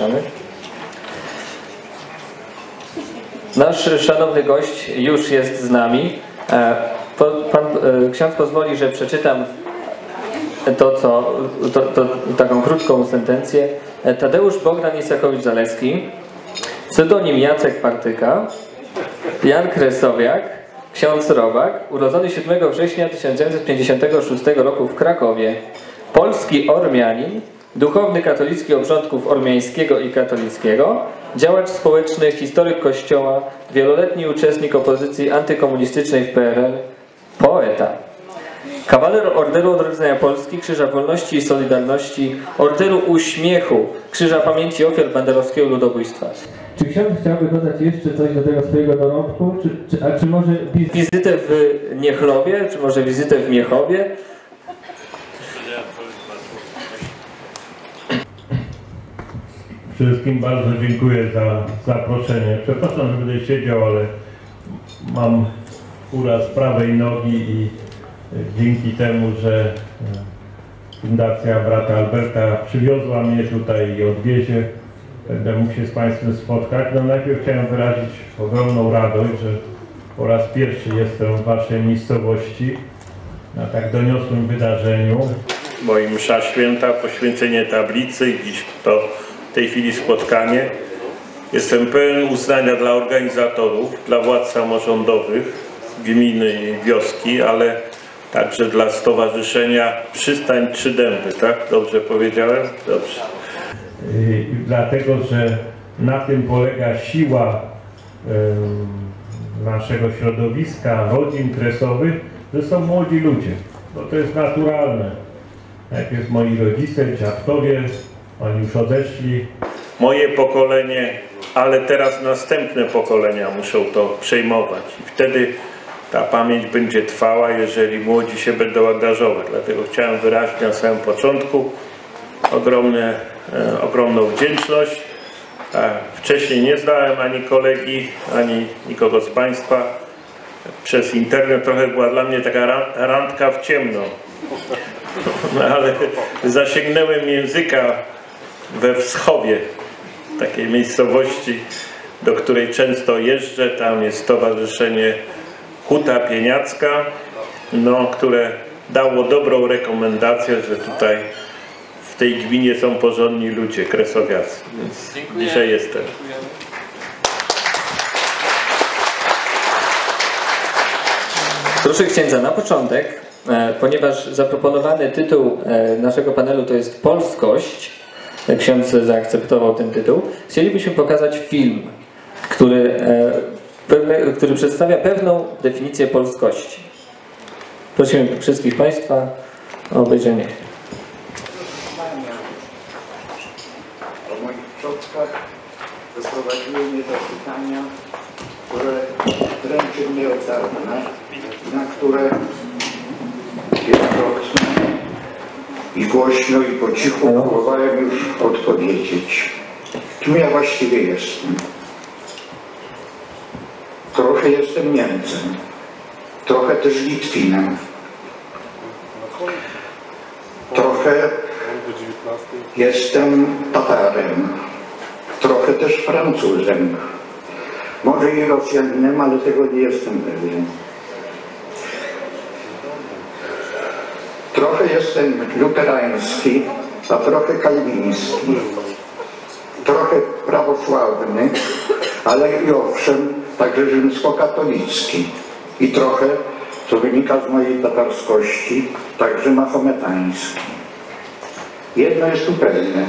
zapraszamy. Nasz szanowny gość już jest z nami. Ksiądz pozwoli, że przeczytam taką krótką sentencję. Tadeusz Bogdan Isakowicz-Zaleski, pseudonim Jacek Partyka, Jan Kresowiak, ksiądz Robak, urodzony 7 września 1956 roku w Krakowie, polski Ormianin, duchowny katolicki obrządków ormiańskiego i katolickiego, działacz społeczny, historyk Kościoła, wieloletni uczestnik opozycji antykomunistycznej w PRL, poeta. Kawaler Orderu Odrodzenia Polski, Krzyża Wolności i Solidarności, Orderu Uśmiechu, Krzyża Pamięci Ofiar Banderowskiego Ludobójstwa. Czy ksiądz chciałby dodać jeszcze coś do tego swojego dorobku? Czy może wizytę w Niechlowie? Czy może wizytę w Miechowie? Wszystkim bardzo dziękuję za zaproszenie. Przepraszam, że będę siedział, ale mam uraz prawej nogi i dzięki temu, że Fundacja Brata Alberta przywiozła mnie tutaj i odwiezie, będę mógł się z Państwem spotkać. No najpierw chciałem wyrazić ogromną radość, że po raz pierwszy jestem w Waszej miejscowości na tak doniosłym wydarzeniu. Moi msza święta, poświęcenie tablicy i dziś to w tej chwili spotkanie. Jestem pełen uznania dla organizatorów, dla władz samorządowych, gminy i wioski, ale także dla stowarzyszenia Przystań Trzy Dęby, tak? Dobrze powiedziałem? Dobrze. Dlatego, że na tym polega siła naszego środowiska, rodzin kresowych, że są młodzi ludzie. Bo to jest naturalne. Najpierw moi rodzice, dziadkowie, oni już odeszli. Moje pokolenie, ale teraz następne pokolenia muszą to przejmować. I wtedy ta pamięć będzie trwała, jeżeli młodzi się będą angażować. Dlatego chciałem wyrazić na samym początku ogromną wdzięczność. Wcześniej nie znałem ani kolegi, ani nikogo z Państwa. Przez internet trochę była dla mnie taka randka w ciemno. No, ale zasięgnąłem języka we Wschowie, takiej miejscowości, do której często jeżdżę. Tam jest stowarzyszenie Huta Pieniacka, no, które dało dobrą rekomendację, że tutaj w tej gminie są porządni ludzie, kresowiacy. Więc dziękuję. Dzisiaj jestem. Dziękujemy. Proszę księdza, na początek, ponieważ zaproponowany tytuł naszego panelu to jest Polskość, ksiądz zaakceptował ten tytuł, chcielibyśmy pokazać film, który przedstawia pewną definicję polskości. Prosimy wszystkich Państwa o obejrzenie. O moich przodkach doprowadziły mnie do pytania, które dręczy mnie od dawna, na które wielokrotnie i głośno i po cichu próbowałem już odpowiedzieć. Kim ja właściwie jestem? Trochę jestem Niemcem, trochę też Litwinem, trochę jestem Tatarem, trochę też Francuzem, może i Rosjaninem, ale tego nie jestem pewien. Trochę jestem luterański, a trochę kalwiński, trochę prawosławny, ale i owszem, także rzymskokatolicki i trochę, co wynika z mojej tatarskości, także mahometański. Jedno jest tu pewne,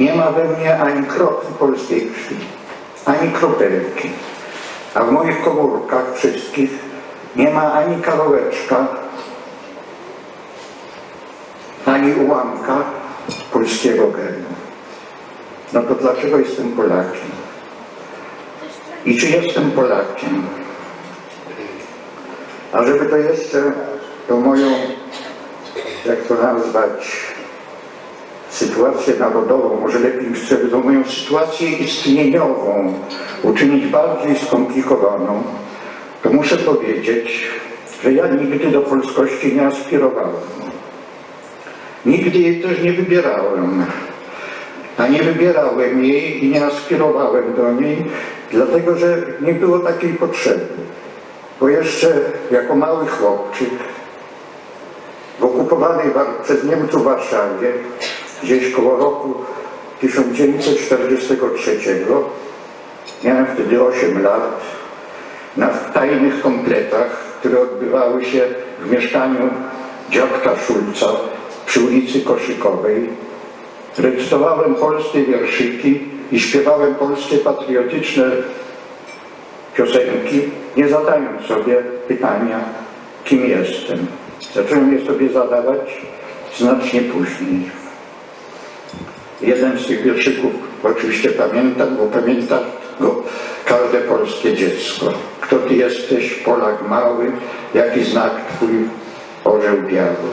nie ma we mnie ani kropli polskiej krwi, ani kropelki, a w moich komórkach wszystkich nie ma ani kawałeczka, ani ułamka polskiego genu. No to dlaczego jestem Polakiem? I czy jestem Polakiem? A żeby to jeszcze tą moją, jak to nazwać, sytuację narodową, może lepiej jeszcze tą moją sytuację istnieniową uczynić bardziej skomplikowaną, to muszę powiedzieć, że ja nigdy do polskości nie aspirowałem. Nigdy jej też nie wybierałem. a nie wybierałem jej i nie aspirowałem do niej, dlatego że nie było takiej potrzeby. Bo jeszcze jako mały chłopczyk w okupowanej przez Niemców Warszawie, gdzieś koło roku 1943, miałem wtedy 8 lat, na tajnych kompletach, które odbywały się w mieszkaniu dziadka Szulca przy ulicy Koszykowej, recytowałem polskie wierszyki i śpiewałem polskie patriotyczne piosenki, nie zadając sobie pytania, kim jestem. Zacząłem je sobie zadawać znacznie później. Jeden z tych wierszyków oczywiście pamiętam, bo pamięta go każde polskie dziecko. Kto ty jesteś, Polak mały, jaki znak twój, orzeł biały.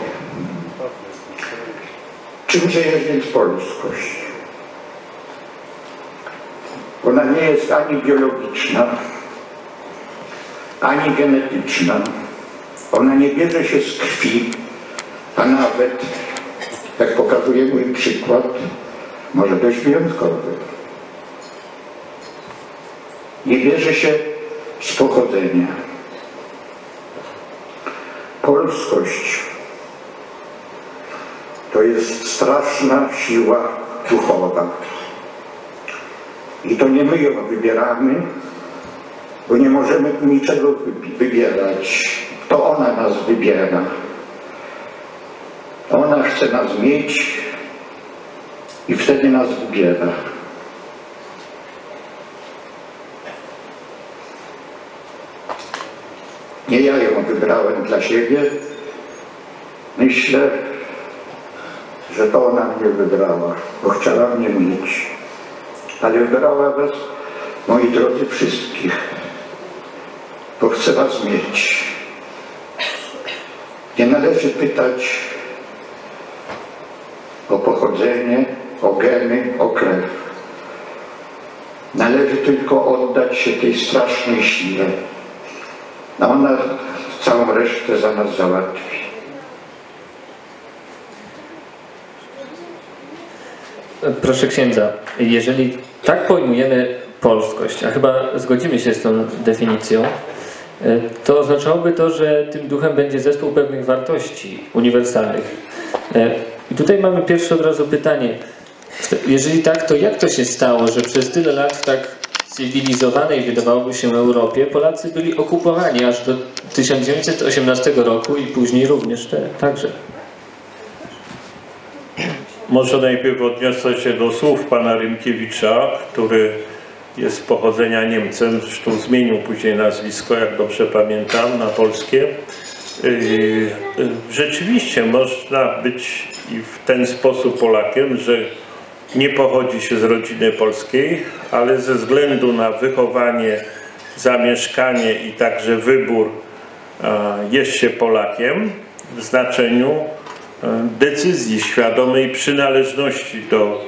Czymże jest więc polskość? Ona nie jest ani biologiczna, ani genetyczna. Ona nie bierze się z krwi, a nawet, jak pokazuje mój przykład, może dość wyjątkowy, nie bierze się z pochodzenia. Polskość to jest straszna siła duchowa. I to nie my ją wybieramy, bo nie możemy niczego wybierać. To ona nas wybiera. Ona chce nas mieć i wtedy nas wybiera. Nie ja ją wybrałem dla siebie. Myślę, że to ona mnie wybrała, bo chciała mnie mieć. Ale wybrała was, moi drodzy, wszystkich, bo chce was mieć. Nie należy pytać o pochodzenie, o geny, o krew. Należy tylko oddać się tej strasznej sile, a ona całą resztę za nas załatwi. Proszę księdza, jeżeli tak pojmujemy polskość, a chyba zgodzimy się z tą definicją, to oznaczałoby to, że tym duchem będzie zespół pewnych wartości uniwersalnych. I tutaj mamy pierwsze od razu pytanie. Jeżeli tak, to jak to się stało, że przez tyle lat w tak cywilizowanej, wydawałoby się, Europie Polacy byli okupowani aż do 1918 roku i później również także? Może najpierw odniosę się do słów pana Rymkiewicza, który jest z pochodzenia Niemcem, zresztą zmienił później nazwisko, jak dobrze pamiętam, na polskie. Rzeczywiście można być i w ten sposób Polakiem, że nie pochodzi się z rodziny polskiej, ale ze względu na wychowanie, zamieszkanie i także wybór jest się Polakiem w znaczeniu decyzji świadomej przynależności do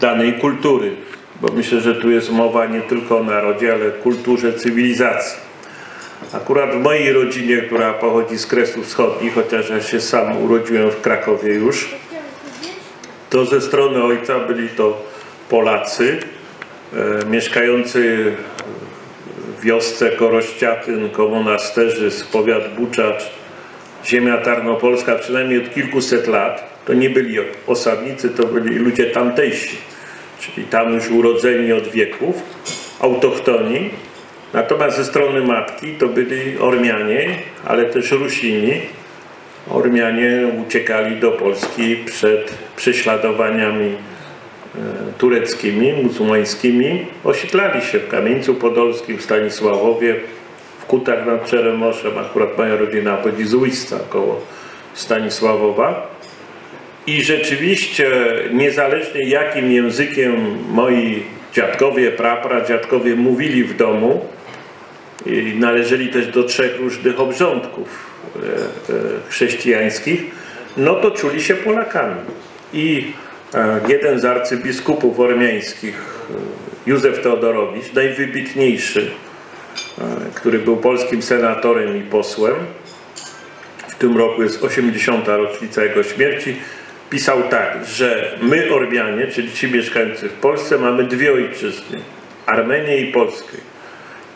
danej kultury, bo myślę, że tu jest mowa nie tylko o narodzie, ale kulturze cywilizacji. Akurat w mojej rodzinie, która pochodzi z Kresów Wschodnich, chociaż ja się sam urodziłem w Krakowie już, to ze strony ojca byli to Polacy mieszkający w wiosce Korościatyn, Komunasterzy, powiat Buczacz, ziemia tarnopolska, przynajmniej od kilkuset lat. To nie byli osadnicy, to byli ludzie tamtejsi, czyli tam już urodzeni od wieków, autochtoni. Natomiast ze strony matki to byli Ormianie, ale też Rusini. Ormianie uciekali do Polski przed prześladowaniami tureckimi, muzułmańskimi. Osiedlali się w Kamieńcu Podolskim, w Stanisławowie, w Kutach nad Czeremoszem. Akurat moja rodzina pochodzi z Ujsca, koło Stanisławowa. I rzeczywiście, niezależnie jakim językiem moi dziadkowie, prapradziadkowie mówili w domu, należeli też do trzech różnych obrządków chrześcijańskich, no to czuli się Polakami. I jeden z arcybiskupów ormiańskich, Józef Teodorowicz, najwybitniejszy, który był polskim senatorem i posłem, w tym roku jest 80. rocznica jego śmierci, pisał tak, że my Ormianie, czyli ci mieszkańcy w Polsce, mamy dwie ojczyzny, Armenię i Polskę.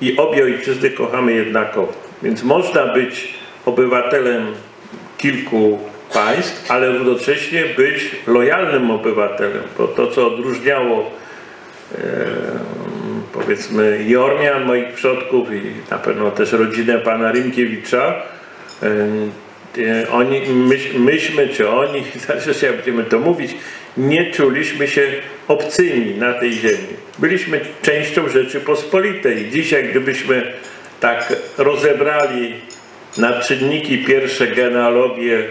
I obie ojczyzny kochamy jednakowo. Więc można być obywatelem kilku państw, ale równocześnie być lojalnym obywatelem, bo to, co odróżniało powiedzmy i Ormian, moich przodków, i na pewno też rodzinę pana Rynkiewicza, myśmy czy oni, zresztą jak będziemy to mówić, nie czuliśmy się obcymi na tej ziemi. Byliśmy częścią Rzeczypospolitej. Dzisiaj, gdybyśmy tak rozebrali na czynniki pierwsze genealogię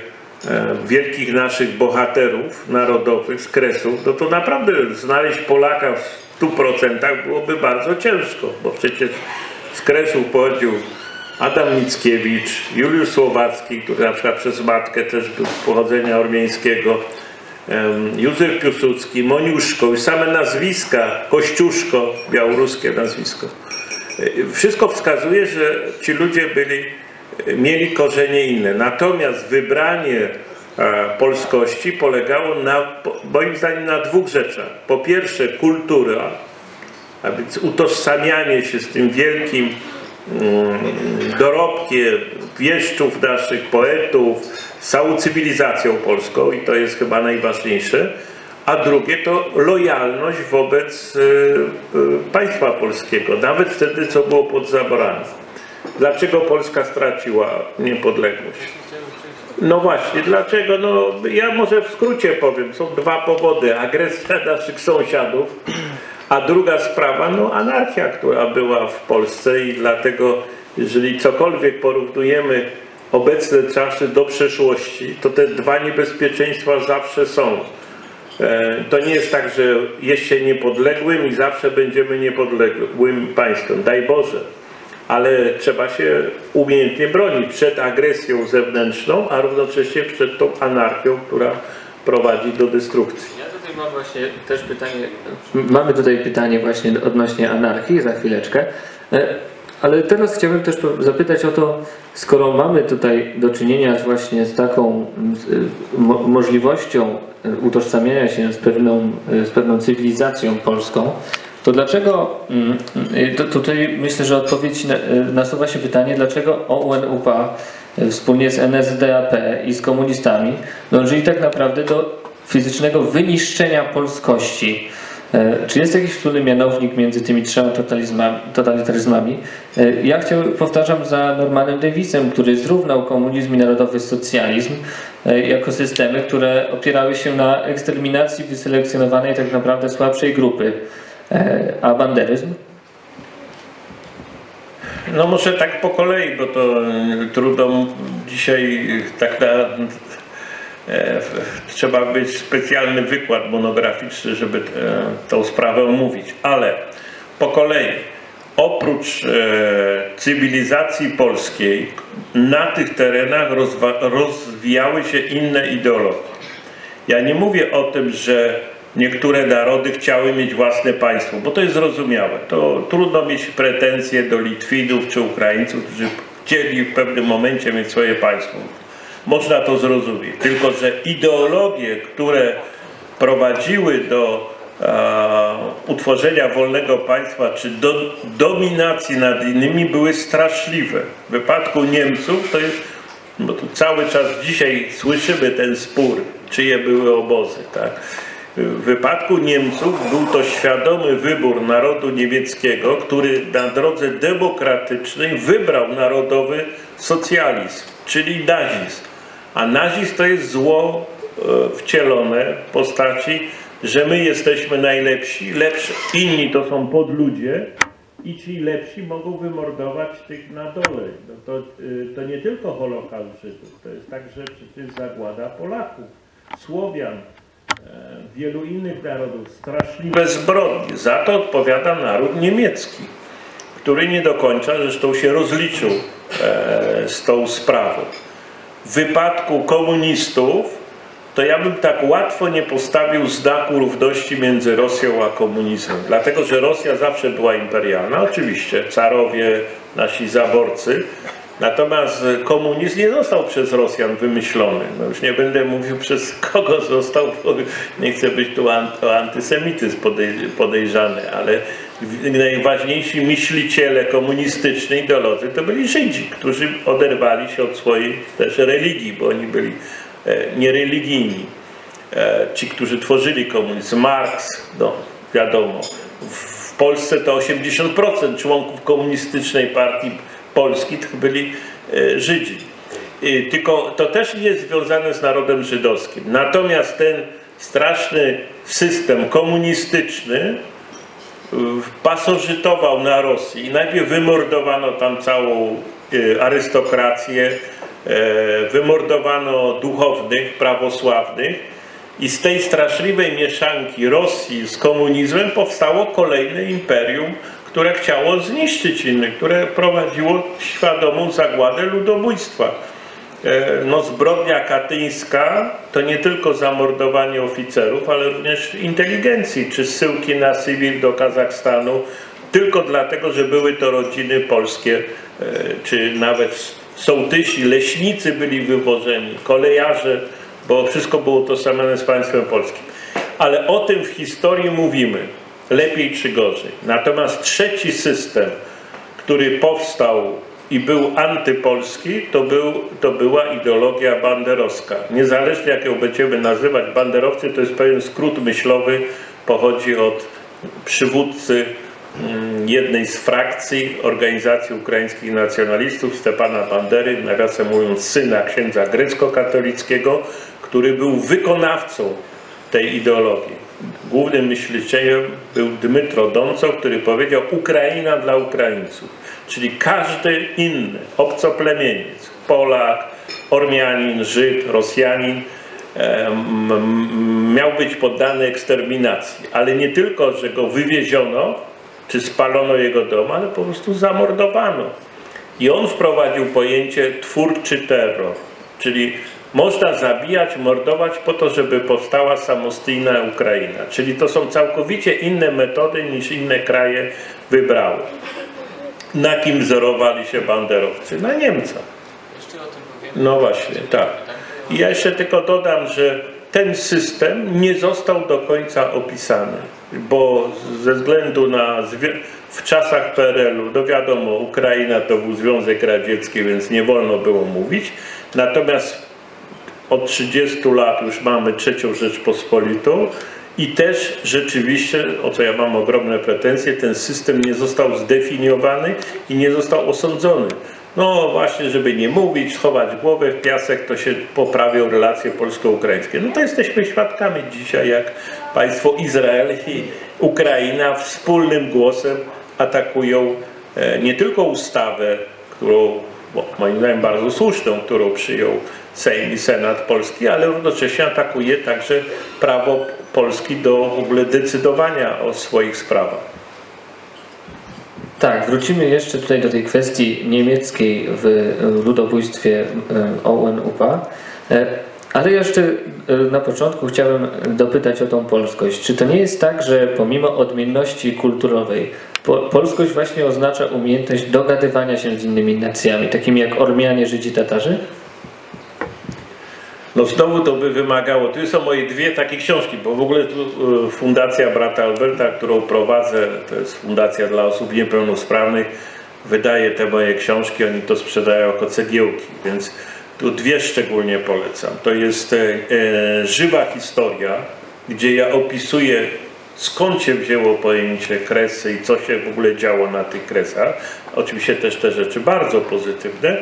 wielkich naszych bohaterów narodowych z Kresów, no to naprawdę znaleźć Polaka w 100% byłoby bardzo ciężko, bo przecież z Kresów pochodził Adam Mickiewicz, Juliusz Słowacki, który na przykład przez matkę też był z pochodzenia ormiańskiego, Józef Piłsudski, Moniuszko i same nazwiska, Kościuszko, białoruskie nazwisko. Wszystko wskazuje, że ci ludzie mieli korzenie inne. Natomiast wybranie polskości polegało moim zdaniem na dwóch rzeczach. Po pierwsze kultura, a więc utożsamianie się z tym wielkim dorobkiem wieszczów naszych, poetów, z całą cywilizacją polską i to jest chyba najważniejsze. A drugie to lojalność wobec państwa polskiego, nawet wtedy, co było pod zaborami. Dlaczego Polska straciła niepodległość? No właśnie, dlaczego? No, ja może w skrócie powiem, są dwa powody. Agresja naszych sąsiadów, a druga sprawa, no anarchia, która była w Polsce i dlatego, jeżeli cokolwiek porównujemy obecne czasy do przeszłości, to te dwa niebezpieczeństwa zawsze są. To nie jest tak, że jest się niepodległym i zawsze będziemy niepodległym państwem, daj Boże. Ale trzeba się umiejętnie bronić przed agresją zewnętrzną, a równocześnie przed tą anarchią, która prowadzi do destrukcji. Ja tutaj mam właśnie też pytanie. Mamy tutaj pytanie właśnie odnośnie anarchii, za chwileczkę. Ale teraz chciałbym też zapytać o to, skoro mamy tutaj do czynienia właśnie z taką możliwością utożsamiania się z pewną cywilizacją polską, to dlaczego, tutaj myślę, że odpowiedź nasuwa się pytanie, dlaczego OUN-UPA wspólnie z NSDAP i z komunistami dążyli tak naprawdę do fizycznego wyniszczenia polskości? Czy jest jakiś wspólny mianownik między tymi trzema totalitaryzmami? Ja powtarzam za Normanem Daviesem, który zrównał komunizm i narodowy socjalizm jako systemy, które opierały się na eksterminacji wyselekcjonowanej tak naprawdę słabszej grupy. A banderyzm? No może tak po kolei, bo to trudno dzisiaj tak trzeba być specjalny wykład monograficzny, żeby tą sprawę omówić. Ale po kolei, oprócz cywilizacji polskiej, na tych terenach rozwijały się inne ideologie. Ja nie mówię o tym, że niektóre narody chciały mieć własne państwo, bo to jest zrozumiałe. To trudno mieć pretensje do Litwinów czy Ukraińców, którzy chcieli w pewnym momencie mieć swoje państwo. Można to zrozumieć. Tylko że ideologie, które prowadziły do utworzenia wolnego państwa czy do dominacji nad innymi, były straszliwe. W wypadku Niemców to jest, bo tu cały czas dzisiaj słyszymy ten spór, czyje były obozy, tak? W wypadku Niemców był to świadomy wybór narodu niemieckiego, który na drodze demokratycznej wybrał narodowy socjalizm, czyli nazizm. A nazizm to jest zło wcielone w postaci, że my jesteśmy najlepsi, lepsi. Inni to są podludzie i ci lepsi mogą wymordować tych na dole. No to nie tylko Holokaust Żydów, to jest także przecież zagłada Polaków, Słowian, wielu innych narodów, straszliwe zbrodnie. Za to odpowiada naród niemiecki, który nie do końca zresztą się rozliczył z tą sprawą. W wypadku komunistów to ja bym tak łatwo nie postawił znaku równości między Rosją a komunizmem, dlatego że Rosja zawsze była imperialna, oczywiście, carowie, nasi zaborcy, Natomiast komunizm nie został przez Rosjan wymyślony. No już nie będę mówił, przez kogo został, bo nie chcę być tu o antysemityzm podejrzany, ale najważniejsi myśliciele komunistycznej ideologii to byli Żydzi, którzy oderwali się od swojej też religii, bo oni byli niereligijni. Ci, którzy tworzyli komunizm, Marks, no wiadomo, w Polsce to 80% członków komunistycznej partii Polski to byli Żydzi. Tylko to też nie jest związane z narodem żydowskim. Natomiast ten straszny system komunistyczny pasożytował na Rosji. Najpierw wymordowano tam całą arystokrację, wymordowano duchownych, prawosławnych i z tej straszliwej mieszanki Rosji z komunizmem powstało kolejne imperium, które chciało zniszczyć inne, które prowadziło świadomą zagładę ludobójstwa. No, zbrodnia katyńska to nie tylko zamordowanie oficerów, ale również inteligencji, czy zsyłki na Sybir do Kazachstanu, tylko dlatego, że były to rodziny polskie, czy nawet sołtysi, leśnicy byli wywożeni, kolejarze, bo wszystko było utożsamiane z państwem polskim. Ale o tym w historii mówimy, lepiej czy gorzej. Natomiast trzeci system, który powstał i był antypolski, to była ideologia banderowska. Niezależnie jak ją będziemy nazywać, banderowcy to jest pewien skrót myślowy, pochodzi od przywódcy jednej z frakcji Organizacji Ukraińskich Nacjonalistów, Stepana Bandery, nawiasem mówiąc syna księdza grecko-katolickiego, który był wykonawcą tej ideologii. Głównym myślicielem był Dmytro Donco, który powiedział: Ukraina dla Ukraińców, czyli każdy inny, obcoplemieniec, Polak, Ormianin, Żyd, Rosjanin, miał być poddany eksterminacji, ale nie tylko, że go wywieziono, czy spalono jego dom, ale po prostu zamordowano. I on wprowadził pojęcie twórczy terror, czyli można zabijać, mordować po to, żeby powstała samostійna Ukraina. Czyli to są całkowicie inne metody niż inne kraje wybrały. Na kim wzorowali się banderowcy? Na Niemcach. No właśnie, tak. I ja jeszcze tylko dodam, że ten system nie został do końca opisany, bo ze względu na w czasach PRL-u, no wiadomo, Ukraina to był Związek Radziecki, więc nie wolno było mówić. Natomiast od 30 lat już mamy trzecią Rzeczpospolitą i też rzeczywiście, o co ja mam ogromne pretensje, ten system nie został zdefiniowany i nie został osądzony. No właśnie, żeby nie mówić, schować głowę w piasek, to się poprawią relacje polsko-ukraińskie. No to jesteśmy świadkami dzisiaj, jak państwo Izrael i Ukraina wspólnym głosem atakują nie tylko ustawę, którą, moim zdaniem bardzo słuszną, którą przyjął Sejm i Senat Polski, ale równocześnie atakuje także prawo Polski do w ogóle decydowania o swoich sprawach. Tak, wrócimy jeszcze tutaj do tej kwestii niemieckiej w ludobójstwie OUN-UPA, ale jeszcze na początku chciałem dopytać o tą polskość. Czy to nie jest tak, że pomimo odmienności kulturowej polskość właśnie oznacza umiejętność dogadywania się z innymi nacjami, takimi jak Ormianie, Żydzi, Tatarzy? No znowu to by wymagało, tu są moje dwie takie książki, bo w ogóle tu Fundacja Brata Alberta, którą prowadzę, to jest fundacja dla osób niepełnosprawnych, wydaje te moje książki, oni to sprzedają jako cegiełki, więc tu dwie szczególnie polecam. To jest Żywa historia, gdzie ja opisuję, skąd się wzięło pojęcie kresy i co się w ogóle działo na tych kresach. Oczywiście też te rzeczy bardzo pozytywne.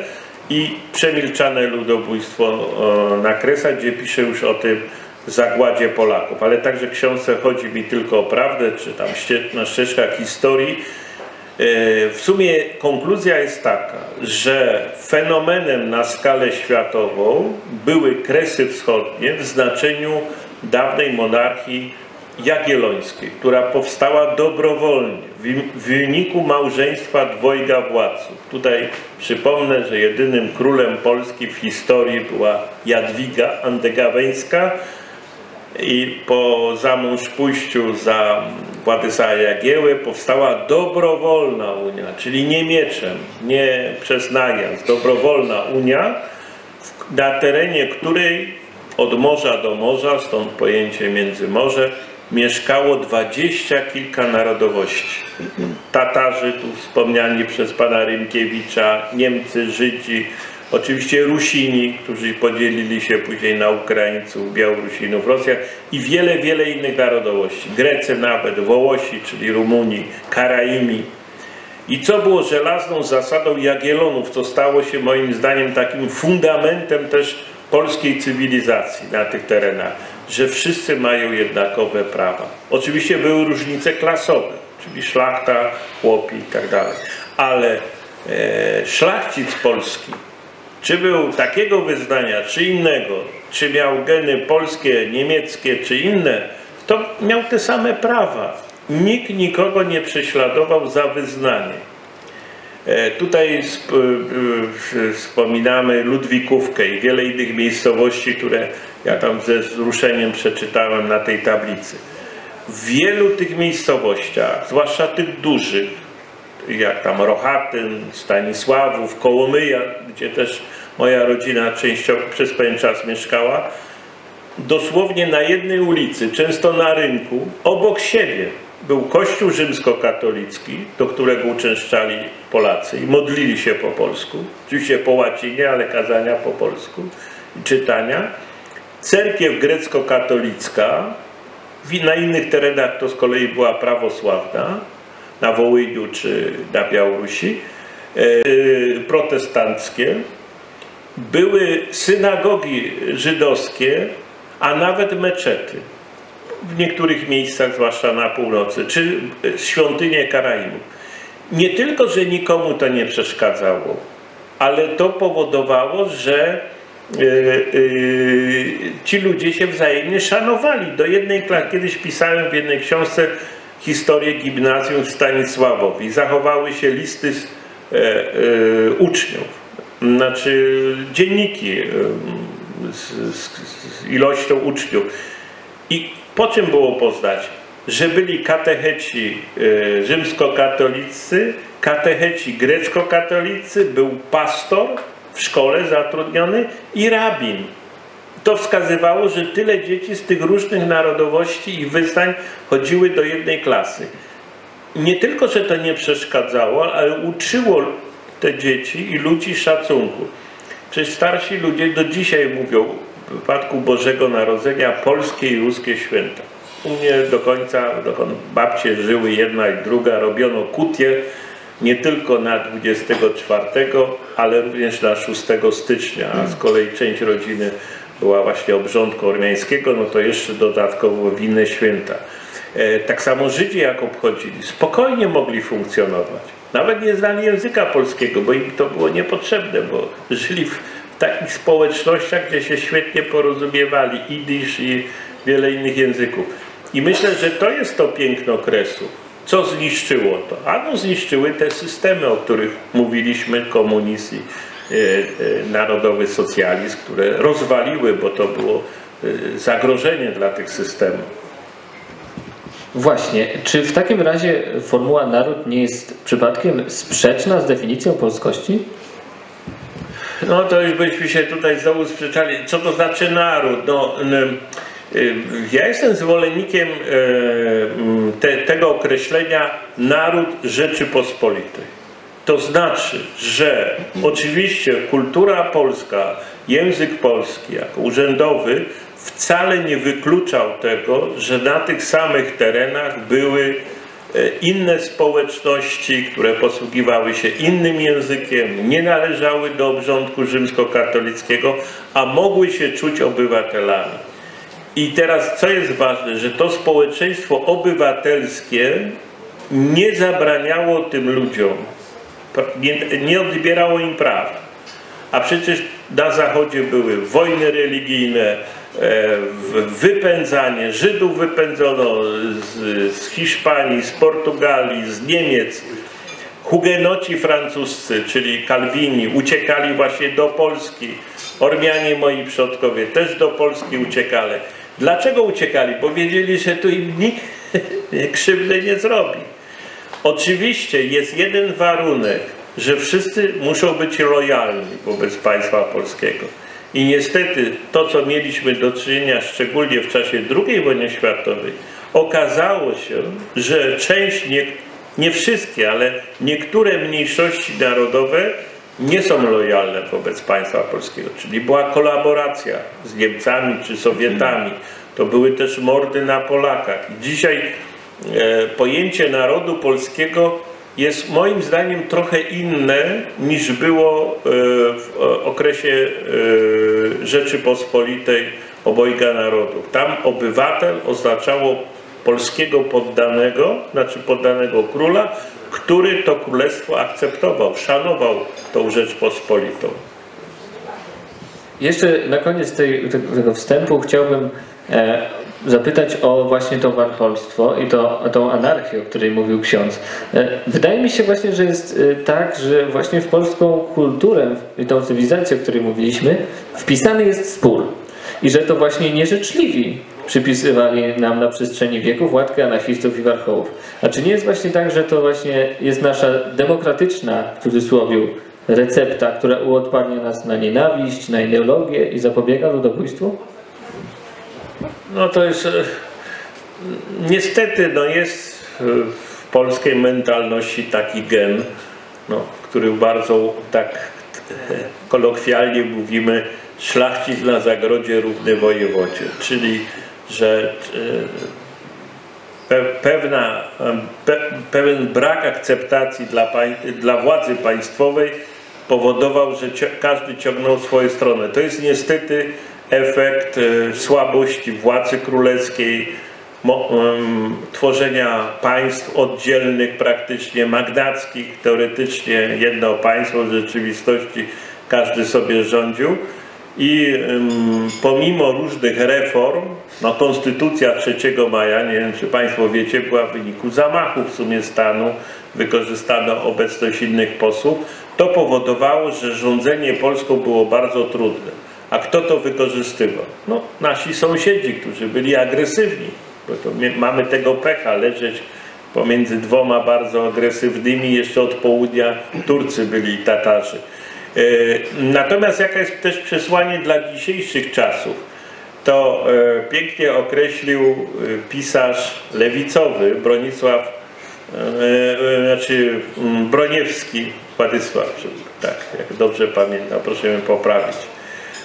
I Przemilczane ludobójstwo na Kresach, gdzie piszę już o tym zagładzie Polaków. Ale także w książce Chodzi mi tylko o prawdę, czy tam na ścieżkach historii. W sumie konkluzja jest taka, że fenomenem na skalę światową były Kresy Wschodnie w znaczeniu dawnej monarchii jagiellońskiej, która powstała dobrowolnie w wyniku małżeństwa dwojga władców. Tutaj przypomnę, że jedynym królem Polski w historii była Jadwiga Andegaweńska, i po pójściu za Władysława Jagiełły powstała dobrowolna Unia, czyli nie mieczem, nie przez najazd, dobrowolna Unia, na terenie której od morza do morza, stąd pojęcie międzymorze, mieszkało 20 kilka narodowości. Tatarzy, tu wspomniani przez pana Rymkiewicza, Niemcy, Żydzi, oczywiście Rusini, którzy podzielili się później na Ukraińców, Białorusinów, Rosjan i wiele, wiele innych narodowości. Grecy nawet, Wołosi, czyli Rumuni, Karaimi. I co było żelazną zasadą Jagiellonów, co stało się moim zdaniem takim fundamentem też polskiej cywilizacji na tych terenach, że wszyscy mają jednakowe prawa. Oczywiście były różnice klasowe, czyli szlachta, chłopi i tak dalej, ale szlachcic polski, czy był takiego wyznania, czy innego, czy miał geny polskie, niemieckie, czy inne, to miał te same prawa. Nikt nikogo nie prześladował za wyznanie. Tutaj wspominamy Ludwikówkę i wiele innych miejscowości, które ja tam ze wzruszeniem przeczytałem na tej tablicy. W wielu tych miejscowościach, zwłaszcza tych dużych, jak tam Rochatyn, Stanisławów, Kołomyja, gdzie też moja rodzina częściowo przez pewien czas mieszkała, dosłownie na jednej ulicy, często na rynku, obok siebie był kościół rzymskokatolicki, do którego uczęszczali Polacy i modlili się po polsku, oczywiście po łacinie, ale kazania po polsku i czytania. Cerkiew grecko-katolicka, na innych terenach to z kolei była prawosławna, na Wołyniu czy na Białorusi, protestanckie, były synagogi żydowskie, a nawet meczety. W niektórych miejscach, zwłaszcza na północy, czy świątynie Karaimów. Nie tylko, że nikomu to nie przeszkadzało, ale to powodowało, że ci ludzie się wzajemnie szanowali. Do jednej klasy, kiedyś pisałem w jednej książce historię gimnazjum w Stanisławowie. Zachowały się listy uczniów, znaczy dzienniki z ilością uczniów. I po czym było poznać? Że byli katecheci rzymskokatolicy, katecheci greckokatolicy, był pastor w szkole zatrudniony i rabin. To wskazywało, że tyle dzieci z tych różnych narodowości i wyznań chodziły do jednej klasy. Nie tylko, że to nie przeszkadzało, ale uczyło te dzieci i ludzi szacunku. Przecież starsi ludzie do dzisiaj mówią, w wypadku Bożego Narodzenia, polskie i ruskie święta. U mnie do końca, dokąd babcie żyły jedna i druga, robiono kutie nie tylko na 24, ale również na 6 stycznia, a z kolei część rodziny była właśnie obrządku ormiańskiego, no to jeszcze dodatkowo w inne święta. Tak samo Żydzi jak obchodzili, spokojnie mogli funkcjonować. Nawet nie znali języka polskiego, bo im to było niepotrzebne, bo żyli w takich społecznościach, gdzie się świetnie porozumiewali jidysz i wiele innych języków. I myślę, że to jest to piękno kresu. Co zniszczyło to? Ano zniszczyły te systemy, o których mówiliśmy, komunizm i narodowy socjalizm, które rozwaliły, bo to było zagrożenie dla tych systemów. Właśnie. Czy w takim razie formuła naród nie jest przypadkiem sprzeczna z definicją polskości? No to już byśmy się tutaj znowu sprzeczali. Co to znaczy naród? No, ja jestem zwolennikiem tego określenia naród Rzeczypospolity. To znaczy, że oczywiście kultura polska, język polski jako urzędowy wcale nie wykluczał tego, że na tych samych terenach były inne społeczności, które posługiwały się innym językiem, nie należały do obrządku rzymskokatolickiego, a mogły się czuć obywatelami. I teraz, co jest ważne, że to społeczeństwo obywatelskie nie zabraniało tym ludziom, nie odbierało im praw. A przecież na Zachodzie były wojny religijne, wypędzanie, Żydów wypędzono z Hiszpanii, z Portugalii, z Niemiec. Hugenoci francuscy, czyli Kalwini, uciekali właśnie do Polski. Ormianie, moi przodkowie, też do Polski uciekali. Dlaczego uciekali? Bo wiedzieli, że tu im nikt krzywdy nie zrobi. Oczywiście jest jeden warunek, że wszyscy muszą być lojalni wobec państwa polskiego. I niestety to, co mieliśmy do czynienia, szczególnie w czasie II wojny światowej, okazało się, że część, nie wszystkie, ale niektóre mniejszości narodowe nie są lojalne wobec państwa polskiego. Czyli była kolaboracja z Niemcami czy Sowietami. To były też mordy na Polakach. Dzisiaj pojęcie narodu polskiego jest moim zdaniem trochę inne niż było w okresie Rzeczypospolitej Obojga Narodów. Tam obywatel oznaczało polskiego poddanego, znaczy poddanego króla, który to królestwo akceptował, szanował tą Rzeczpospolitą. Jeszcze na koniec tego wstępu chciałbym zapytać o właśnie to warcholstwo i tą anarchię, o której mówił ksiądz. Wydaje mi się właśnie, że jest tak, że właśnie w polską kulturę i tą cywilizację, o której mówiliśmy, wpisany jest spór. I że to właśnie nieżyczliwi przypisywali nam na przestrzeni wieków łatkę anarchistów i warchołów. A czy nie jest właśnie tak, że to właśnie jest nasza demokratyczna, w cudzysłowie, recepta, która uodparnia nas na nienawiść, na ideologię i zapobiega ludobójstwu? No to jest... Niestety no jest w polskiej mentalności taki gen, który bardzo tak kolokwialnie mówimy, szlachcic na zagrodzie równy wojewodzie, czyli że pewien brak akceptacji dla władzy państwowej powodował, że każdy ciągnął swoją stronę. To jest niestety efekt słabości władzy królewskiej, tworzenia państw oddzielnych, praktycznie magnackich, teoretycznie jedno państwo, w rzeczywistości każdy sobie rządził. I pomimo różnych reform, konstytucja 3 maja, nie wiem czy Państwo wiecie, była w wyniku zamachu w sumie stanu, wykorzystano obecność innych posłów, to powodowało, że rządzenie Polską było bardzo trudne. A kto to wykorzystywał? No, nasi sąsiedzi, którzy byli agresywni, bo to mamy tego pecha, leżeć pomiędzy dwoma bardzo agresywnymi, jeszcze od południa Turcy byli Tatarzy. Natomiast jaka jest też przesłanie dla dzisiejszych czasów, to pięknie określił pisarz lewicowy Władysław Broniewski, tak jak dobrze pamiętam, proszę mnie poprawić,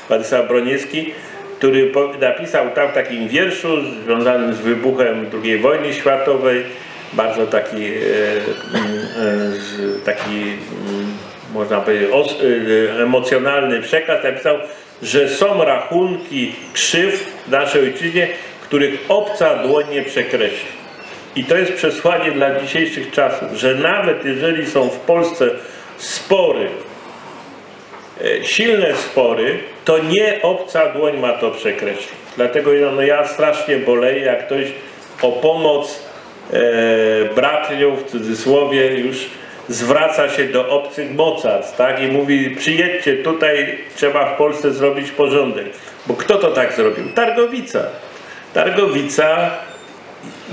Władysław Broniewski, który napisał tam w takim wierszu związanym z wybuchem II wojny światowej, bardzo taki można powiedzieć, emocjonalny przekaz, napisał, że są rachunki krzywd w naszej ojczyźnie, których obca dłoń nie przekreśli. I to jest przesłanie dla dzisiejszych czasów, że nawet jeżeli są w Polsce spory, silne spory, to nie obca dłoń ma to przekreślić. Dlatego ja strasznie boleję, jak ktoś o pomoc bratnią, w cudzysłowie, już zwraca się do obcych mocarstw, tak? I mówi, przyjedźcie tutaj, trzeba w Polsce zrobić porządek. Bo kto to tak zrobił? Targowica. Targowica,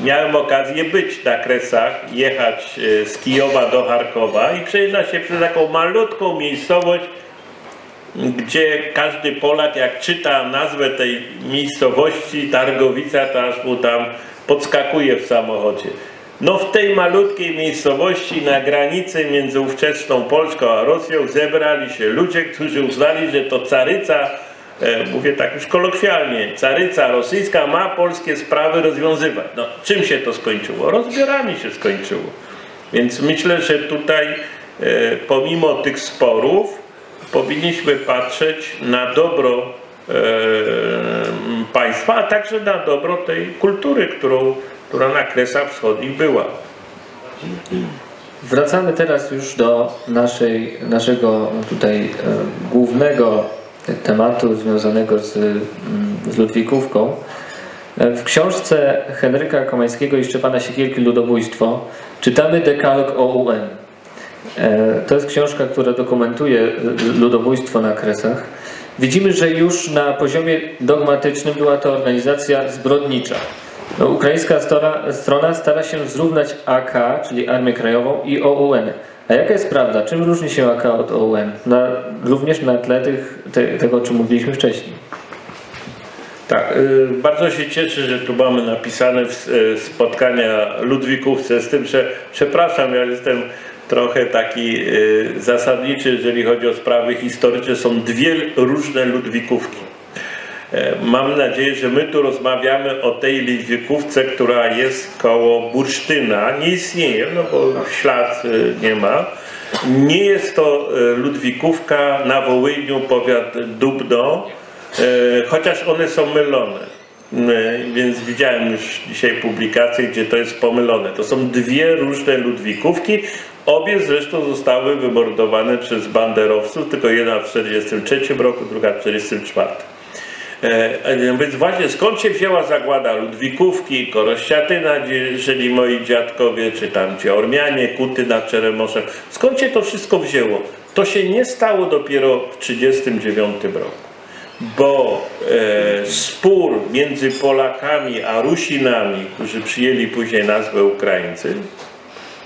miałem okazję być na Kresach, jechać z Kijowa do Charkowa i przejechała się przez taką malutką miejscowość, gdzie każdy Polak, jak czyta nazwę tej miejscowości, Targowica, to aż mu tam podskakuje w samochodzie. No w tej malutkiej miejscowości na granicy między ówczesną Polską a Rosją zebrali się ludzie, którzy uznali, że to caryca, mówię tak już kolokwialnie, caryca rosyjska ma polskie sprawy rozwiązywać. No czym się to skończyło? Rozbiorami się skończyło. Więc myślę, że tutaj pomimo tych sporów powinniśmy patrzeć na dobro państwa, a także na dobro tej kultury, która na Kresach Wschodnich była. Wracamy teraz już do naszego tutaj głównego tematu związanego z Ludwikówką. W książce Henryka Komańskiego i Szczepana Siekierki Ludobójstwo czytamy dekalog OUN. To jest książka, która dokumentuje ludobójstwo na Kresach. Widzimy, że już na poziomie dogmatycznym była to organizacja zbrodnicza. No, ukraińska strona stara się zrównać AK, czyli Armię Krajową, i OUN. A jaka jest prawda? Czym różni się AK od OUN? Również na tle tego, o czym mówiliśmy wcześniej. Tak, bardzo się cieszę, że tu mamy napisane spotkania Ludwikówce, z tym, że przepraszam, ja jestem trochę taki zasadniczy, jeżeli chodzi o sprawy historyczne. Są dwie różne Ludwikówki. Mam nadzieję, że my tu rozmawiamy o tej Ludwikówce, która jest koło Bursztyna. Nie istnieje, no bo ślad nie ma. Nie jest to Ludwikówka na Wołyniu, powiat Dubno, chociaż one są mylone. Więc widziałem już dzisiaj publikacje, gdzie to jest pomylone. To są dwie różne Ludwikówki. Obie zresztą zostały wymordowane przez banderowców, tylko jedna w 1943 roku, druga w 1944. Więc właśnie skąd się wzięła zagłada Ludwikówki, Korościatyna, gdzie żyli moi dziadkowie, czy tam gdzie Ormianie, Kuty nad Czeremoszem. Skąd się to wszystko wzięło? To się nie stało dopiero w 1939 roku, bo spór między Polakami a Rusinami, którzy przyjęli później nazwę Ukraińcy,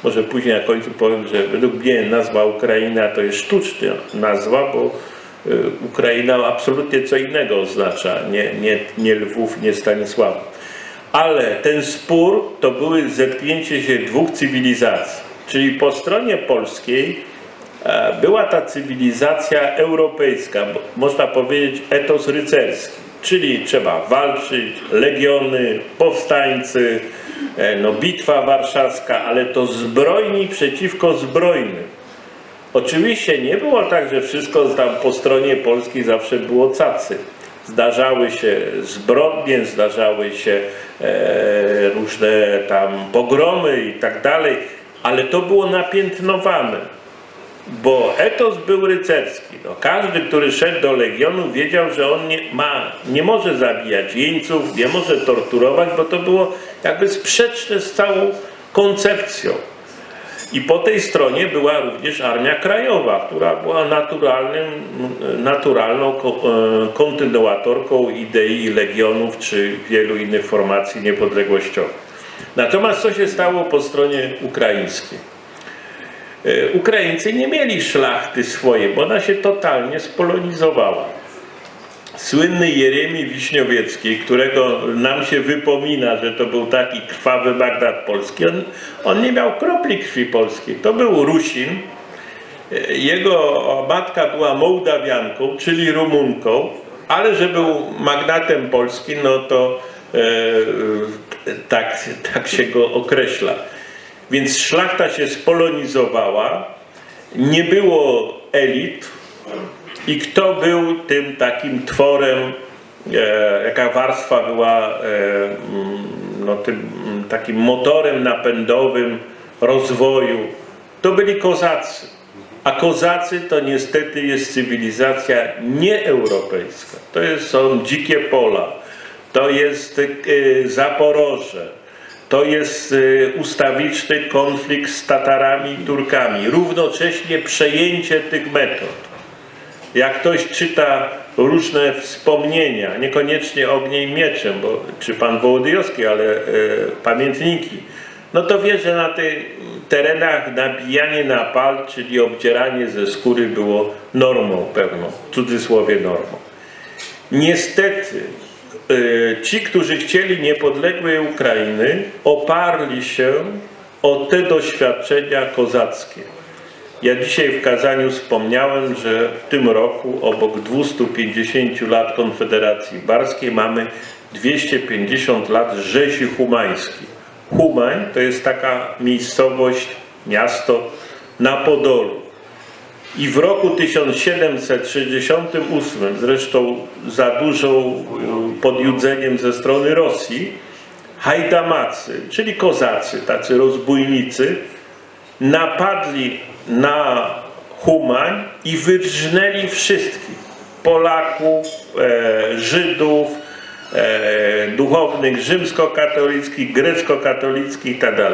może później na końcu powiem, że według mnie nazwa Ukraina to jest sztuczna nazwa, bo Ukraina absolutnie co innego oznacza, nie Lwów, nie Stanisławów. Ale ten spór to były zetknięcie się dwóch cywilizacji, czyli po stronie polskiej była ta cywilizacja europejska, można powiedzieć etos rycerski, czyli trzeba walczyć, legiony, powstańcy, no bitwa warszawska, ale to zbrojni przeciwko zbrojnym. Oczywiście nie było tak, że wszystko tam po stronie Polski zawsze było cacy. Zdarzały się zbrodnie, zdarzały się różne tam pogromy i tak dalej, ale to było napiętnowane. Bo etos był rycerski. No, każdy, który szedł do Legionu, wiedział, że on nie może zabijać jeńców, nie może torturować, bo to było jakby sprzeczne z całą koncepcją. I po tej stronie była również Armia Krajowa, która była naturalną kontynuatorką idei Legionów czy wielu innych formacji niepodległościowych. Natomiast co się stało po stronie ukraińskiej? Ukraińcy nie mieli szlachty swojej, bo ona się totalnie spolonizowała. Słynny Jeremi Wiśniowiecki, którego nam się wypomina, że to był taki krwawy Bagdad polski, on nie miał kropli krwi polskiej. To był Rusin, jego matka była Mołdawianką, czyli Rumunką, ale że był magnatem Polski, no to tak się go określa. Więc szlachta się spolonizowała, nie było elit i kto był tym takim tworem, jaka warstwa była no, tym takim motorem napędowym rozwoju, to byli kozacy. A kozacy to niestety jest cywilizacja nieeuropejska. Są dzikie pola, to jest Zaporoże, to jest ustawiczny konflikt z Tatarami i Turkami. Równocześnie przejęcie tych metod. Jak ktoś czyta różne wspomnienia, niekoniecznie Ogniem i Mieczem, bo, czy pan Wołodyjowski, ale pamiętniki, no to wie, że na tych terenach nabijanie na pal, czyli obdzieranie ze skóry było normą pewną, w cudzysłowie normą. Niestety ci, którzy chcieli niepodległej Ukrainy, oparli się o te doświadczenia kozackie. Ja dzisiaj w kazaniu wspomniałem, że w tym roku obok 250 lat Konfederacji Barskiej mamy 250 lat rzezi humańskiej. Humań to jest taka miejscowość, miasto na Podolu. I w roku 1768, zresztą za dużą podjudzeniem ze strony Rosji, hajdamacy, czyli kozacy, tacy rozbójnicy, napadli na Humań i wyrżnęli wszystkich. Polaków, Żydów, duchownych rzymskokatolickich, greckokatolickich itd.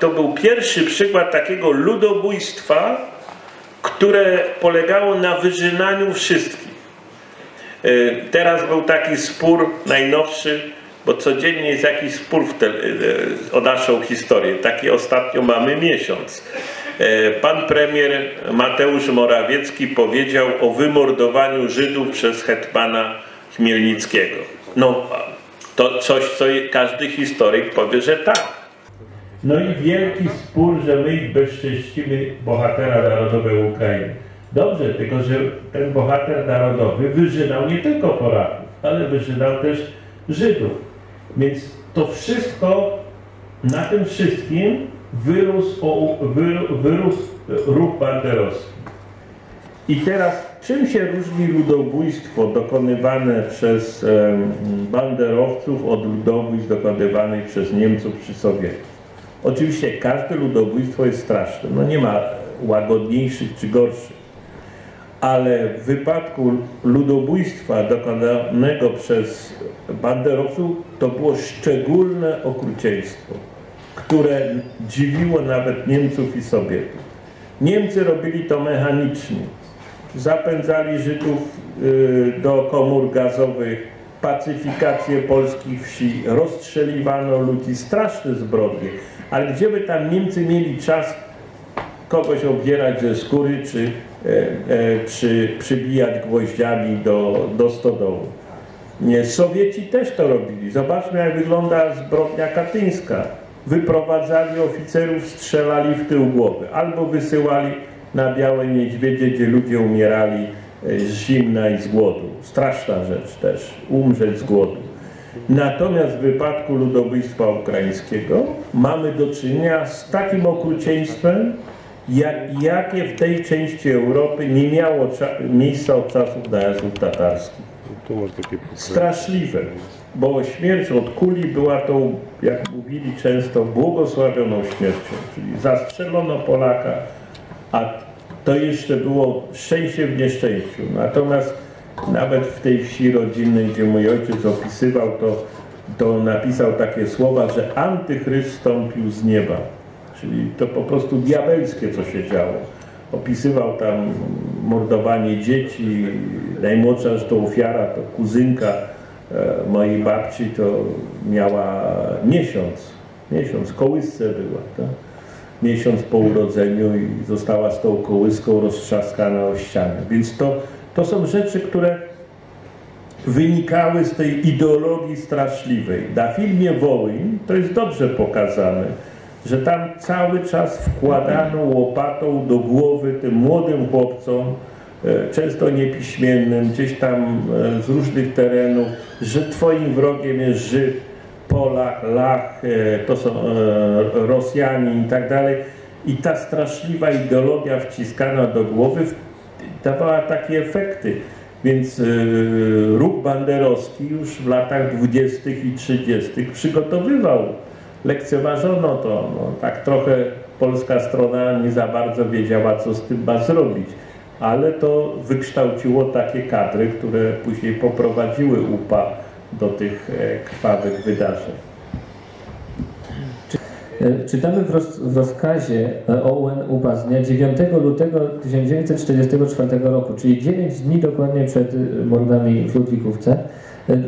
To był pierwszy przykład takiego ludobójstwa, które polegało na wyrzynaniu wszystkich. Teraz był taki spór najnowszy, bo codziennie jest jakiś spór o naszą historię. Taki ostatnio mamy miesiąc. Pan premier Mateusz Morawiecki powiedział o wymordowaniu Żydów przez hetmana Chmielnickiego. No, to coś, co każdy historyk powie, że tak. No i wielki spór, że my bezczęścimy bohatera narodowego Ukrainy. Dobrze, tylko że ten bohater narodowy wyżynał nie tylko Polaków, ale wyżynał też Żydów. Więc to wszystko, na tym wszystkim wyrósł ruch banderowski. I teraz, czym się różni ludobójstwo dokonywane przez banderowców od ludobójstw dokonywanych przez Niemców czy Sowietów? Oczywiście każde ludobójstwo jest straszne, no nie ma łagodniejszych czy gorszych, ale w wypadku ludobójstwa dokonanego przez banderowców to było szczególne okrucieństwo, które dziwiło nawet Niemców i Sowietów. Niemcy robili to mechanicznie. Zapędzali Żydów do komór gazowych, pacyfikację polskich wsi, rozstrzeliwano ludzi, straszne zbrodnie. Ale gdzie by tam Niemcy mieli czas kogoś obdzierać ze skóry, czy przybijać gwoździami do stodołu. Sowieci też to robili. Zobaczmy, jak wygląda zbrodnia katyńska. Wyprowadzali oficerów, strzelali w tył głowy, albo wysyłali na Białe Niedźwiedzie, gdzie ludzie umierali z zimna i z głodu. Straszna rzecz też, umrzeć z głodu. Natomiast w wypadku ludobójstwa ukraińskiego mamy do czynienia z takim okrucieństwem, jakie w tej części Europy nie miało miejsca od czasów najazdów tatarskich. Straszliwe, bo śmierć od kuli była tą, jak mówili często, błogosławioną śmiercią, czyli zastrzelono Polaka, a to jeszcze było szczęście w nieszczęściu. Natomiast nawet w tej wsi rodzinnej, gdzie mój ojciec opisywał to, napisał takie słowa, że antychryst wstąpił z nieba. Czyli to po prostu diabelskie, co się działo. Opisywał tam mordowanie dzieci, najmłodsza to ofiara, to kuzynka mojej babci, to miała miesiąc, w kołysce była, tak? Miesiąc po urodzeniu i została z tą kołyską roztrzaskana o ścianę. Więc to są rzeczy, które wynikały z tej ideologii straszliwej. Na filmie Wołyń to jest dobrze pokazane, że tam cały czas wkładano łopatą do głowy tym młodym chłopcom, często niepiśmiennym, gdzieś tam z różnych terenów, że twoim wrogiem jest Żyd, Polak, Lach, to są Rosjanie i tak dalej. I ta straszliwa ideologia wciskana do głowy dawała takie efekty. Więc ruch banderowski już w latach 20. i 30. przygotowywał. Lekceważono to, no, tak trochę polska strona nie za bardzo wiedziała, co z tym ma zrobić, ale to wykształciło takie kadry, które później poprowadziły UPA do tych krwawych wydarzeń. Czytamy w rozkazie OUN-UPA z dnia 9 lutego 1944 roku, czyli 9 dni dokładnie przed mordami w Ludwikówce,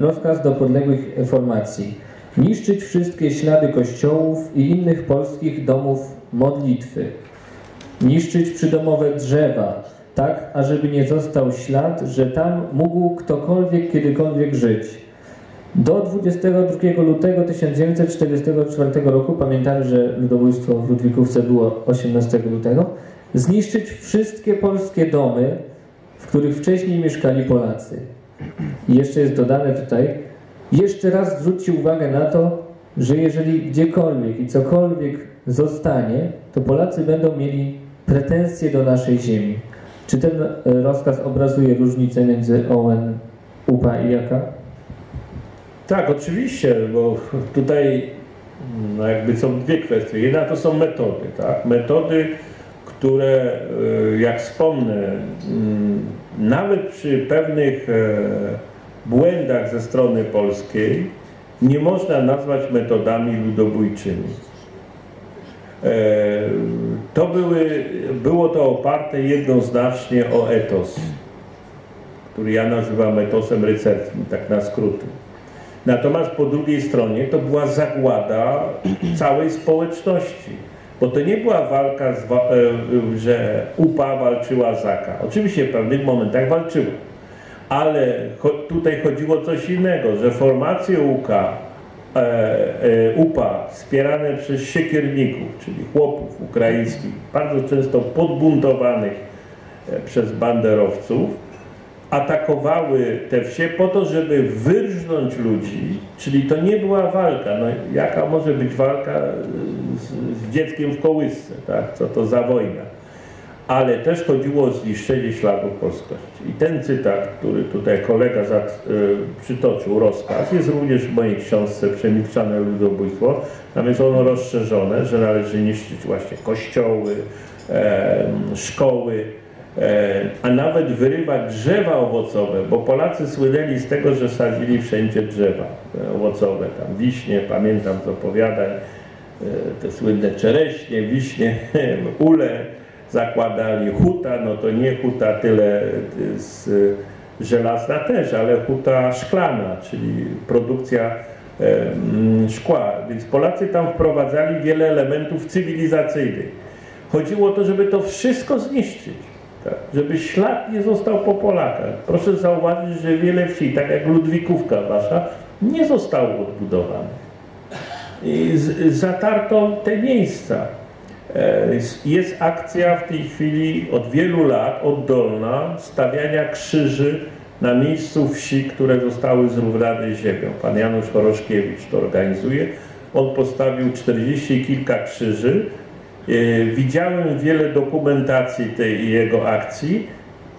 rozkaz do podległych formacji: niszczyć wszystkie ślady kościołów i innych polskich domów modlitwy, niszczyć przydomowe drzewa, tak ażeby nie został ślad, że tam mógł ktokolwiek kiedykolwiek żyć. Do 22 lutego 1944 roku, pamiętamy, że ludobójstwo w Ludwikówce było 18 lutego, zniszczyć wszystkie polskie domy, w których wcześniej mieszkali Polacy. I jeszcze jest dodane tutaj: jeszcze raz zwróćcie uwagę na to, że jeżeli gdziekolwiek i cokolwiek zostanie, to Polacy będą mieli pretensje do naszej ziemi. Czy ten rozkaz obrazuje różnicę między OUN-UPA i JAK-a? Tak, oczywiście, bo tutaj jakby są dwie kwestie. Jedna to są metody, tak? Metody, które, jak wspomnę, nawet przy pewnych błędach ze strony polskiej nie można nazwać metodami ludobójczymi. Było to oparte jednoznacznie o etos. który ja nazywam etosem rycerskim, tak na skróty. Natomiast po drugiej stronie to była zagłada całej społeczności, bo to nie była walka, że UPA walczyła z AK. Oczywiście w pewnych momentach walczyła, ale tutaj chodziło o coś innego, że formacje UPA wspierane przez siekierników, czyli chłopów ukraińskich, bardzo często podbuntowanych przez banderowców, atakowały te wsie po to, żeby wyrżnąć ludzi, czyli to nie była walka. No, jaka może być walka z dzieckiem w kołysce, tak? Co to za wojna? Ale też chodziło o zniszczenie śladów polskości. I ten cytat, który tutaj kolega przytoczył, rozkaz, jest również w mojej książce Przemilczane ludobójstwo. Tam jest ono rozszerzone, że należy niszczyć właśnie kościoły, szkoły, a nawet wyrywa drzewa owocowe, bo Polacy słynęli z tego, że sadzili wszędzie drzewa owocowe, tam wiśnie, pamiętam z opowiadań, te słynne czereśnie, wiśnie, ule zakładali, huta, no to nie huta tyle z żelazna też, ale huta szklana, czyli produkcja szkła, więc Polacy tam wprowadzali wiele elementów cywilizacyjnych. Chodziło o to, żeby to wszystko zniszczyć. Żeby ślad nie został po Polakach. Proszę zauważyć, że wiele wsi, tak jak Ludwikówka wasza, nie zostało odbudowane. Zatarto te miejsca. Jest akcja w tej chwili od wielu lat oddolna stawiania krzyży na miejscu wsi, które zostały zrównane ziemią. Pan Janusz Choroszkiewicz to organizuje. On postawił 40 kilka krzyży. Widziałem wiele dokumentacji tej jego akcji.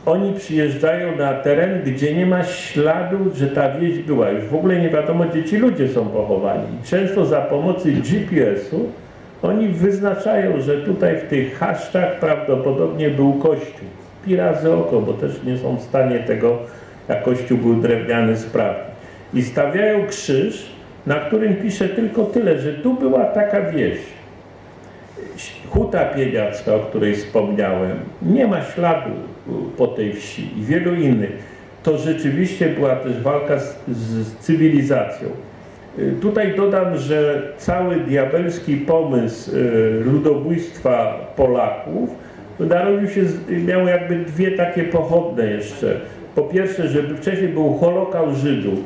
Oni przyjeżdżają na teren, gdzie nie ma śladu, że ta wieś była. Już w ogóle nie wiadomo, gdzie ci ludzie są pochowani. Często za pomocą GPS-u oni wyznaczają, że tutaj w tych chaszczach prawdopodobnie był kościół. Pi razy oko, bo też nie są w stanie tego, jak kościół był drewniany, sprawdzić. I stawiają krzyż, na którym pisze tylko tyle, że tu była taka wieś. Huta Pieniacka, o której wspomniałem, nie ma śladu po tej wsi i wielu innych. To rzeczywiście była też walka z cywilizacją. Tutaj dodam, że cały diabelski pomysł ludobójstwa Polaków narodził się, miał jakby dwie takie pochodne jeszcze. Po pierwsze, żeby wcześniej był Holokaust Żydów,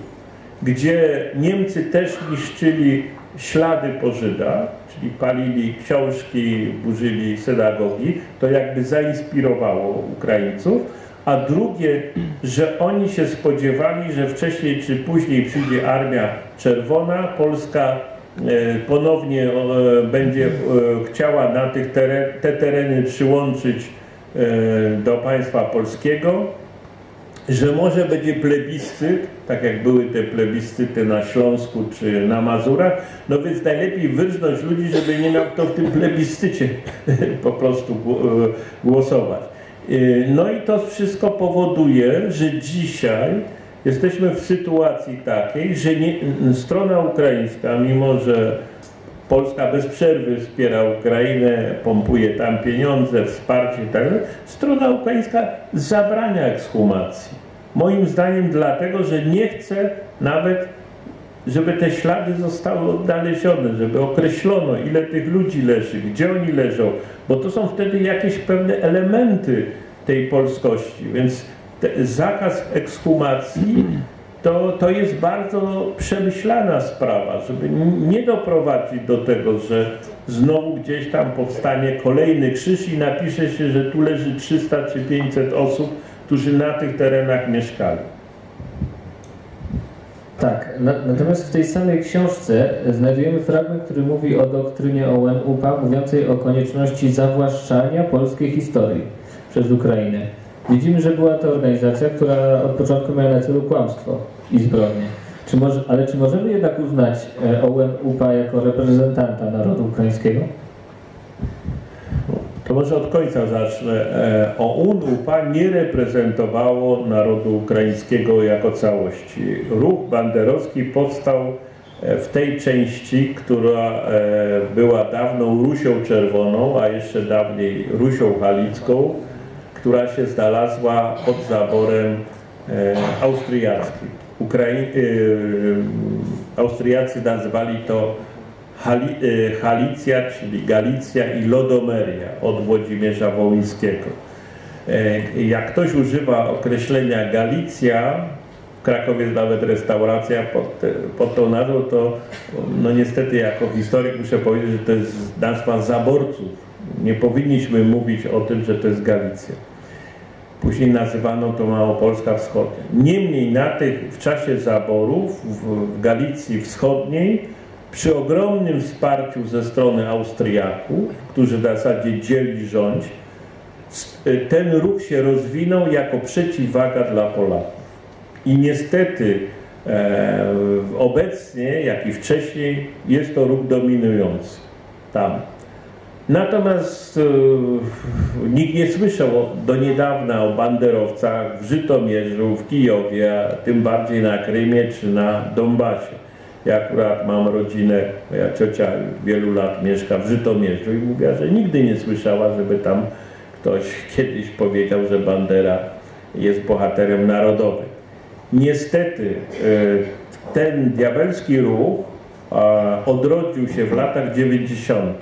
gdzie Niemcy też niszczyli ślady po Żydach, czyli palili książki, burzyli synagogi, to jakby zainspirowało Ukraińców, a drugie, że oni się spodziewali, że wcześniej czy później przyjdzie Armia Czerwona, Polska ponownie będzie chciała na te tereny przyłączyć do państwa polskiego, że może będzie plebiscyt, tak jak były te plebiscyty na Śląsku czy na Mazurach, no więc najlepiej wyrżnąć ludzi, żeby nie miał kto w tym plebiscycie po prostu głosować. No i to wszystko powoduje, że dzisiaj jesteśmy w sytuacji takiej, że strona ukraińska, mimo że Polska bez przerwy wspiera Ukrainę, pompuje tam pieniądze, wsparcie itd. Strona ukraińska zabrania ekshumacji. Moim zdaniem dlatego, że nie chce nawet, żeby te ślady zostały odnalezione, żeby określono, ile tych ludzi leży, gdzie oni leżą, bo to są wtedy jakieś pewne elementy tej polskości. Więc zakaz ekshumacji to jest bardzo przemyślana sprawa, żeby nie doprowadzić do tego, że znowu gdzieś tam powstanie kolejny krzyż i napisze się, że tu leży 300 czy 500 osób, którzy na tych terenach mieszkali. Tak, natomiast w tej samej książce znajdujemy fragment, który mówi o doktrynie OUN-UPA, mówiącej o konieczności zawłaszczania polskiej historii przez Ukrainę. Widzimy, że była to organizacja, która od początku miała na celu kłamstwo i zbrodnię. Ale czy możemy jednak uznać OUN-UPA jako reprezentanta narodu ukraińskiego? To może od końca zacznę. OUN-UPA nie reprezentowało narodu ukraińskiego jako całości. Ruch banderowski powstał w tej części, która była dawną Rusią Czerwoną, a jeszcze dawniej Rusią Halicką, która się znalazła pod zaborem austriacki. Austriacy nazwali to Halicja, czyli Galicja i Lodomeria od Włodzimierza Wołyńskiego. Jak ktoś używa określenia Galicja, w Krakowie jest nawet restauracja pod tą nazwą, to no niestety jako historyk muszę powiedzieć, że to jest nazwa zaborców. Nie powinniśmy mówić o tym, że to jest Galicja. Później nazywano to Małopolska Wschodnia. Niemniej w czasie zaborów w Galicji Wschodniej, przy ogromnym wsparciu ze strony Austriaków, którzy w zasadzie dzieli rząd, ten ruch się rozwinął jako przeciwwaga dla Polaków. I niestety obecnie, jak i wcześniej, jest to ruch dominujący tam. Natomiast nikt nie słyszał do niedawna o banderowcach w Żytomierzu, w Kijowie, a tym bardziej na Krymie czy na Donbasie. Ja akurat mam rodzinę, moja ciocia wielu lat mieszka w Żytomierzu i mówiła, że nigdy nie słyszała, żeby tam ktoś kiedyś powiedział, że Bandera jest bohaterem narodowym. Niestety ten diabelski ruch odrodził się w latach 90.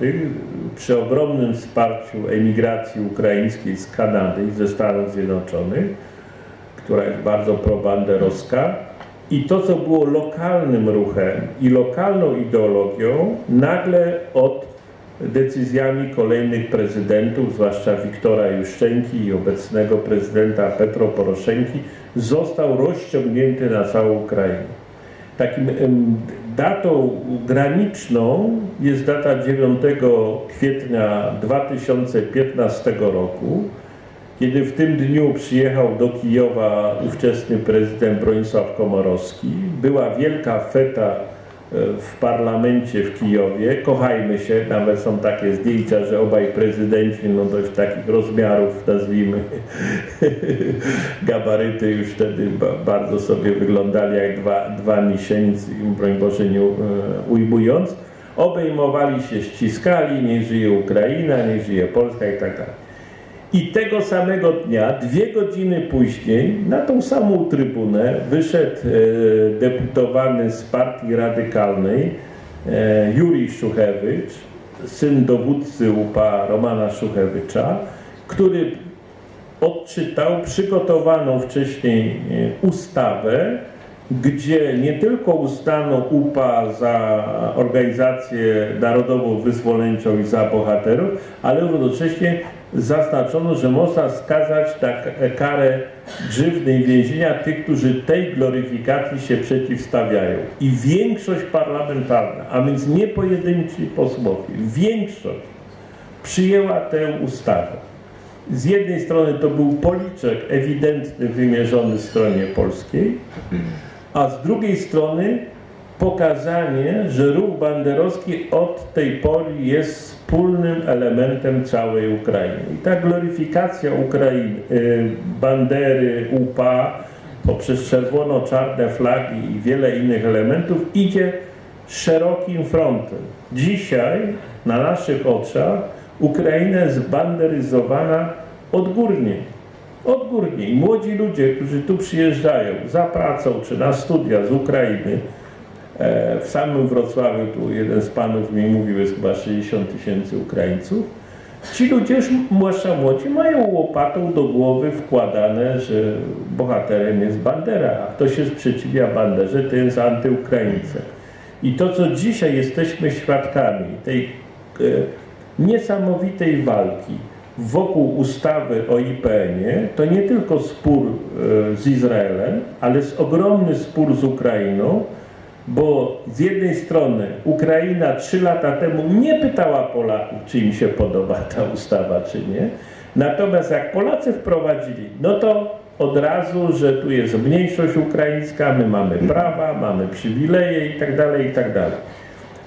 przy ogromnym wsparciu emigracji ukraińskiej z Kanady i ze Stanów Zjednoczonych, która jest bardzo probanderowska. I to, co było lokalnym ruchem i lokalną ideologią, nagle od decyzjami kolejnych prezydentów, zwłaszcza Wiktora Juszczenki i obecnego prezydenta Petro Poroszenki, został rozciągnięty na całą Ukrainę. Takim datą graniczną jest data 9 kwietnia 2015 roku, kiedy w tym dniu przyjechał do Kijowa ówczesny prezydent Bronisław Komorowski. Była wielka feta w parlamencie w Kijowie. Kochajmy się, nawet są takie zdjęcia, że obaj prezydenci, no dość takich rozmiarów, nazwijmy, gabaryty już wtedy bardzo sobie wyglądali jak dwa misie, nic im, broń Boże, nie ujmując. Obejmowali się, ściskali, niech żyje Ukraina, niech żyje Polska i tak dalej. I tego samego dnia, 2 godziny później, na tą samą trybunę wyszedł deputowany z Partii Radykalnej Jurij Szuchewicz, syn dowódcy UPA Romana Szuchewicza, który odczytał przygotowaną wcześniej ustawę, gdzie nie tylko uznano UPA za organizację narodowo-wyzwoleńczą i za bohaterów, ale równocześnie zaznaczono, że można skazać na karę grzywny i więzienia tych, którzy tej gloryfikacji się przeciwstawiają. I większość parlamentarna, a więc nie pojedynczy posłowie, większość przyjęła tę ustawę. Z jednej strony to był policzek ewidentny, wymierzony w stronie polskiej, a z drugiej strony pokazanie, że ruch banderowski od tej pory jest wspólnym elementem całej Ukrainy. I ta gloryfikacja Ukrainy, bandery, UPA, poprzez czerwono-czarne flagi i wiele innych elementów idzie szerokim frontem. Dzisiaj na naszych oczach Ukraina jest banderyzowana odgórnie. Odgórnie. I młodzi ludzie, którzy tu przyjeżdżają za pracą czy na studia z Ukrainy, w samym Wrocławiu, tu jeden z panów mi mówił, jest chyba 60 000 Ukraińców. Ci ludzie, już zwłaszcza młodzi, mają łopatą do głowy wkładane, że bohaterem jest Bandera, a kto się sprzeciwia Banderze, to jest antyukraińcem. I to, co dzisiaj jesteśmy świadkami, tej niesamowitej walki wokół ustawy o IPN-ie, to nie tylko spór z Izraelem, ale ogromny spór z Ukrainą, bo z jednej strony Ukraina 3 lata temu nie pytała Polaków, czy im się podoba ta ustawa, czy nie. Natomiast jak Polacy wprowadzili, no to od razu, że tu jest mniejszość ukraińska, my mamy prawa, mamy przywileje itd., itd.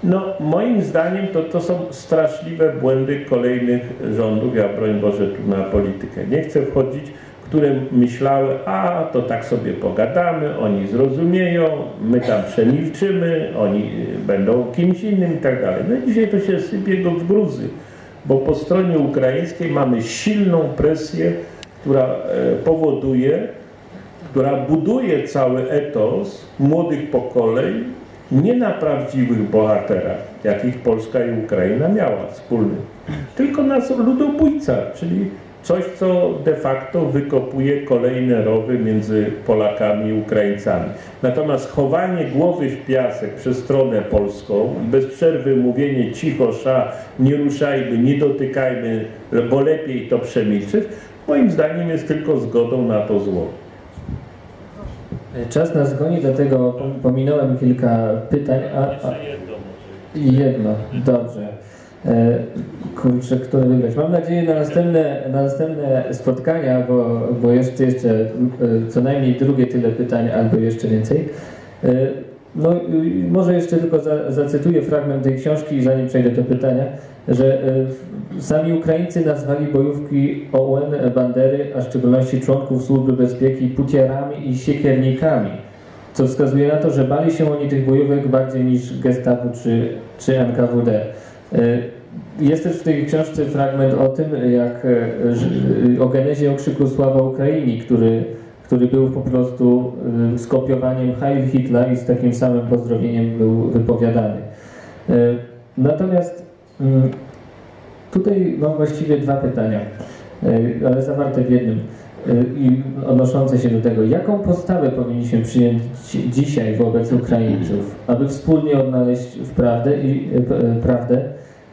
No moim zdaniem to są straszliwe błędy kolejnych rządów, ja broń Boże tu na politykę nie chcę wchodzić, które myślały, a to tak sobie pogadamy, oni zrozumieją, my tam przemilczymy, oni będą kimś innym i tak dalej. No i dzisiaj to się sypie w gruzy, bo po stronie ukraińskiej mamy silną presję, która powoduje, która buduje cały etos młodych pokoleń, nie na prawdziwych bohaterach, jakich Polska i Ukraina miała wspólnych, tylko na ludobójcach, czyli coś, co de facto wykopuje kolejne rowy między Polakami i Ukraińcami. Natomiast chowanie głowy w piasek przez stronę polską, bez przerwy mówienie cicho, sza, nie ruszajmy, nie dotykajmy, bo lepiej to przemilczyć, moim zdaniem jest tylko zgodą na to zło. Czas nas goni, dlatego pominąłem kilka pytań. Jedno, dobrze. Kurczę, który wygrać. Mam nadzieję na następne spotkania, bo jeszcze co najmniej drugie tyle pytań, albo jeszcze więcej. No, może jeszcze tylko zacytuję fragment tej książki, zanim przejdę do pytania, że sami Ukraińcy nazwali bojówki OUN Bandery, a w szczególności członków służby bezpieki, putierami i siekiernikami, co wskazuje na to, że bali się oni tych bojówek bardziej niż Gestapo czy NKWD. Jest też w tej książce fragment o tym, jak o genezie okrzyku Sława Ukrainii, który był po prostu skopiowaniem Heil Hitler i z takim samym pozdrowieniem był wypowiadany. Natomiast tutaj mam właściwie dwa pytania, ale zawarte w jednym i odnoszące się do tego, jaką postawę powinniśmy przyjąć dzisiaj wobec Ukraińców, aby wspólnie odnaleźć prawdę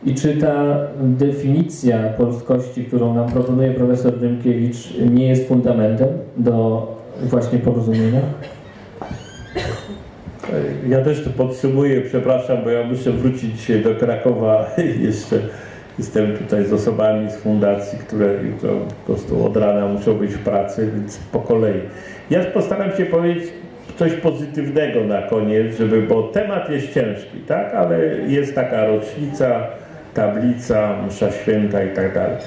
i czy ta definicja polskości, którą nam proponuje profesor Dymkiewicz, nie jest fundamentem do właśnie porozumienia? Ja też to podsumuję, przepraszam, bo ja muszę wrócić do Krakowa jeszcze. Jestem tutaj z osobami z fundacji, które jutro po prostu od rana muszą być w pracy, więc po kolei. Ja postaram się powiedzieć coś pozytywnego na koniec, bo temat jest ciężki, tak? Ale jest taka rocznica, tablica, msza święta i tak dalej.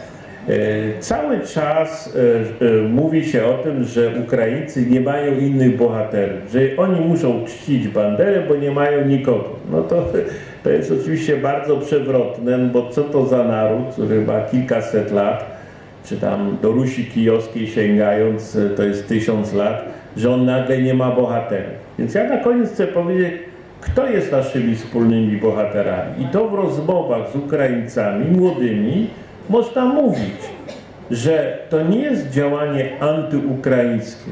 Cały czas mówi się o tym, że Ukraińcy nie mają innych bohaterów, że oni muszą czcić Banderę, bo nie mają nikogo. No to jest oczywiście bardzo przewrotne, bo co to za naród, który ma kilkaset lat, czy tam do Rusi Kijowskiej sięgając, to jest 1000 lat, że on nagle nie ma bohaterów. Więc ja na koniec chcę powiedzieć, kto jest naszymi wspólnymi bohaterami. I to w rozmowach z Ukraińcami młodymi można mówić, że to nie jest działanie antyukraińskie.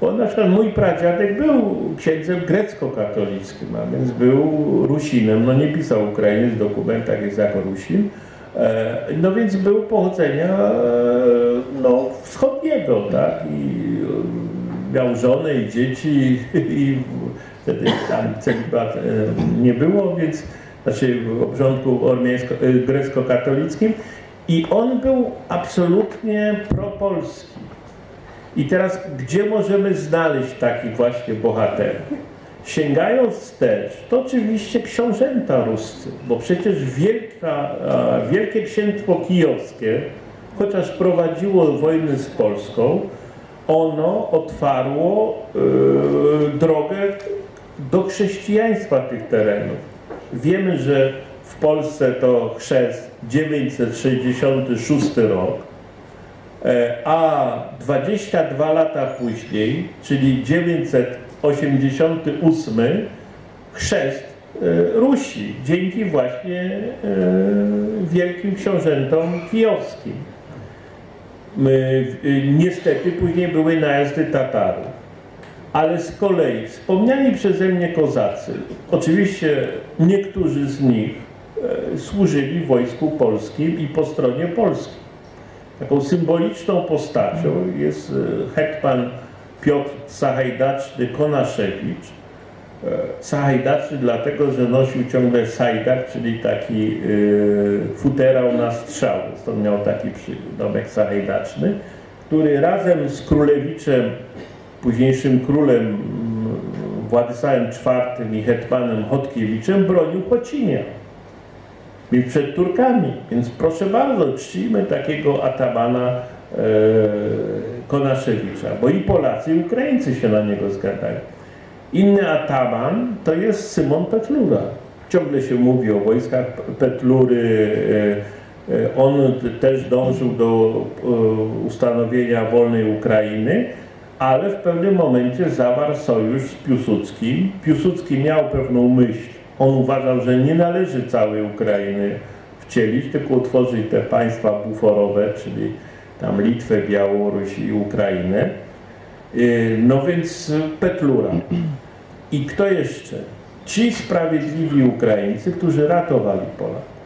Bo na przykład mój pradziadek był księdzem grecko-katolickim, a więc był Rusinem. No nie pisał Ukrainiec w dokumentach, jest jako Rusin. No więc był pochodzenia no, wschodniego, tak? I miał żonę i dzieci i wtedy tam celibat nie było, więc znaczy w obrządku grecko-katolickim. I on był absolutnie propolski. I teraz, gdzie możemy znaleźć takich właśnie bohaterów? Sięgając wstecz, to oczywiście książęta ruscy, bo przecież Wielkie Księstwo Kijowskie, chociaż prowadziło wojny z Polską, ono otwarło drogę do chrześcijaństwa tych terenów. Wiemy, że w Polsce to chrzest 966 rok, a 22 lata później, czyli 988, chrzest Rusi, dzięki właśnie wielkim książętom kijowskim. Niestety później były najazdy Tatarów. Ale z kolei wspomniani przeze mnie kozacy, oczywiście niektórzy z nich służyli w wojsku polskim i po stronie polskiej. Taką symboliczną postacią jest hetman Piotr Sahajdaczny-Konaszewicz. Sahajdaczny dlatego, że nosił ciągle sajdak, czyli taki futerał na strzał. Stąd miał taki przydomek Sahajdaczny, który razem z królewiczem, późniejszym królem Władysławem IV i hetmanem Chodkiewiczem bronił Chocinia. Więc przed Turkami. Więc proszę bardzo, czcimy takiego atamana Konaszewicza, bo i Polacy, i Ukraińcy się na niego zgadzają. Inny ataman to jest Symon Petlura. Ciągle się mówi o wojskach Petlury. On też dążył do ustanowienia wolnej Ukrainy, ale w pewnym momencie zawarł sojusz z Piłsudskim. Piłsudski miał pewną myśl. On uważał, że nie należy całej Ukrainy wcielić, tylko utworzyć te państwa buforowe, czyli tam Litwę, Białoruś i Ukrainę. No więc Petlura. I kto jeszcze? Ci sprawiedliwi Ukraińcy, którzy ratowali Polaków.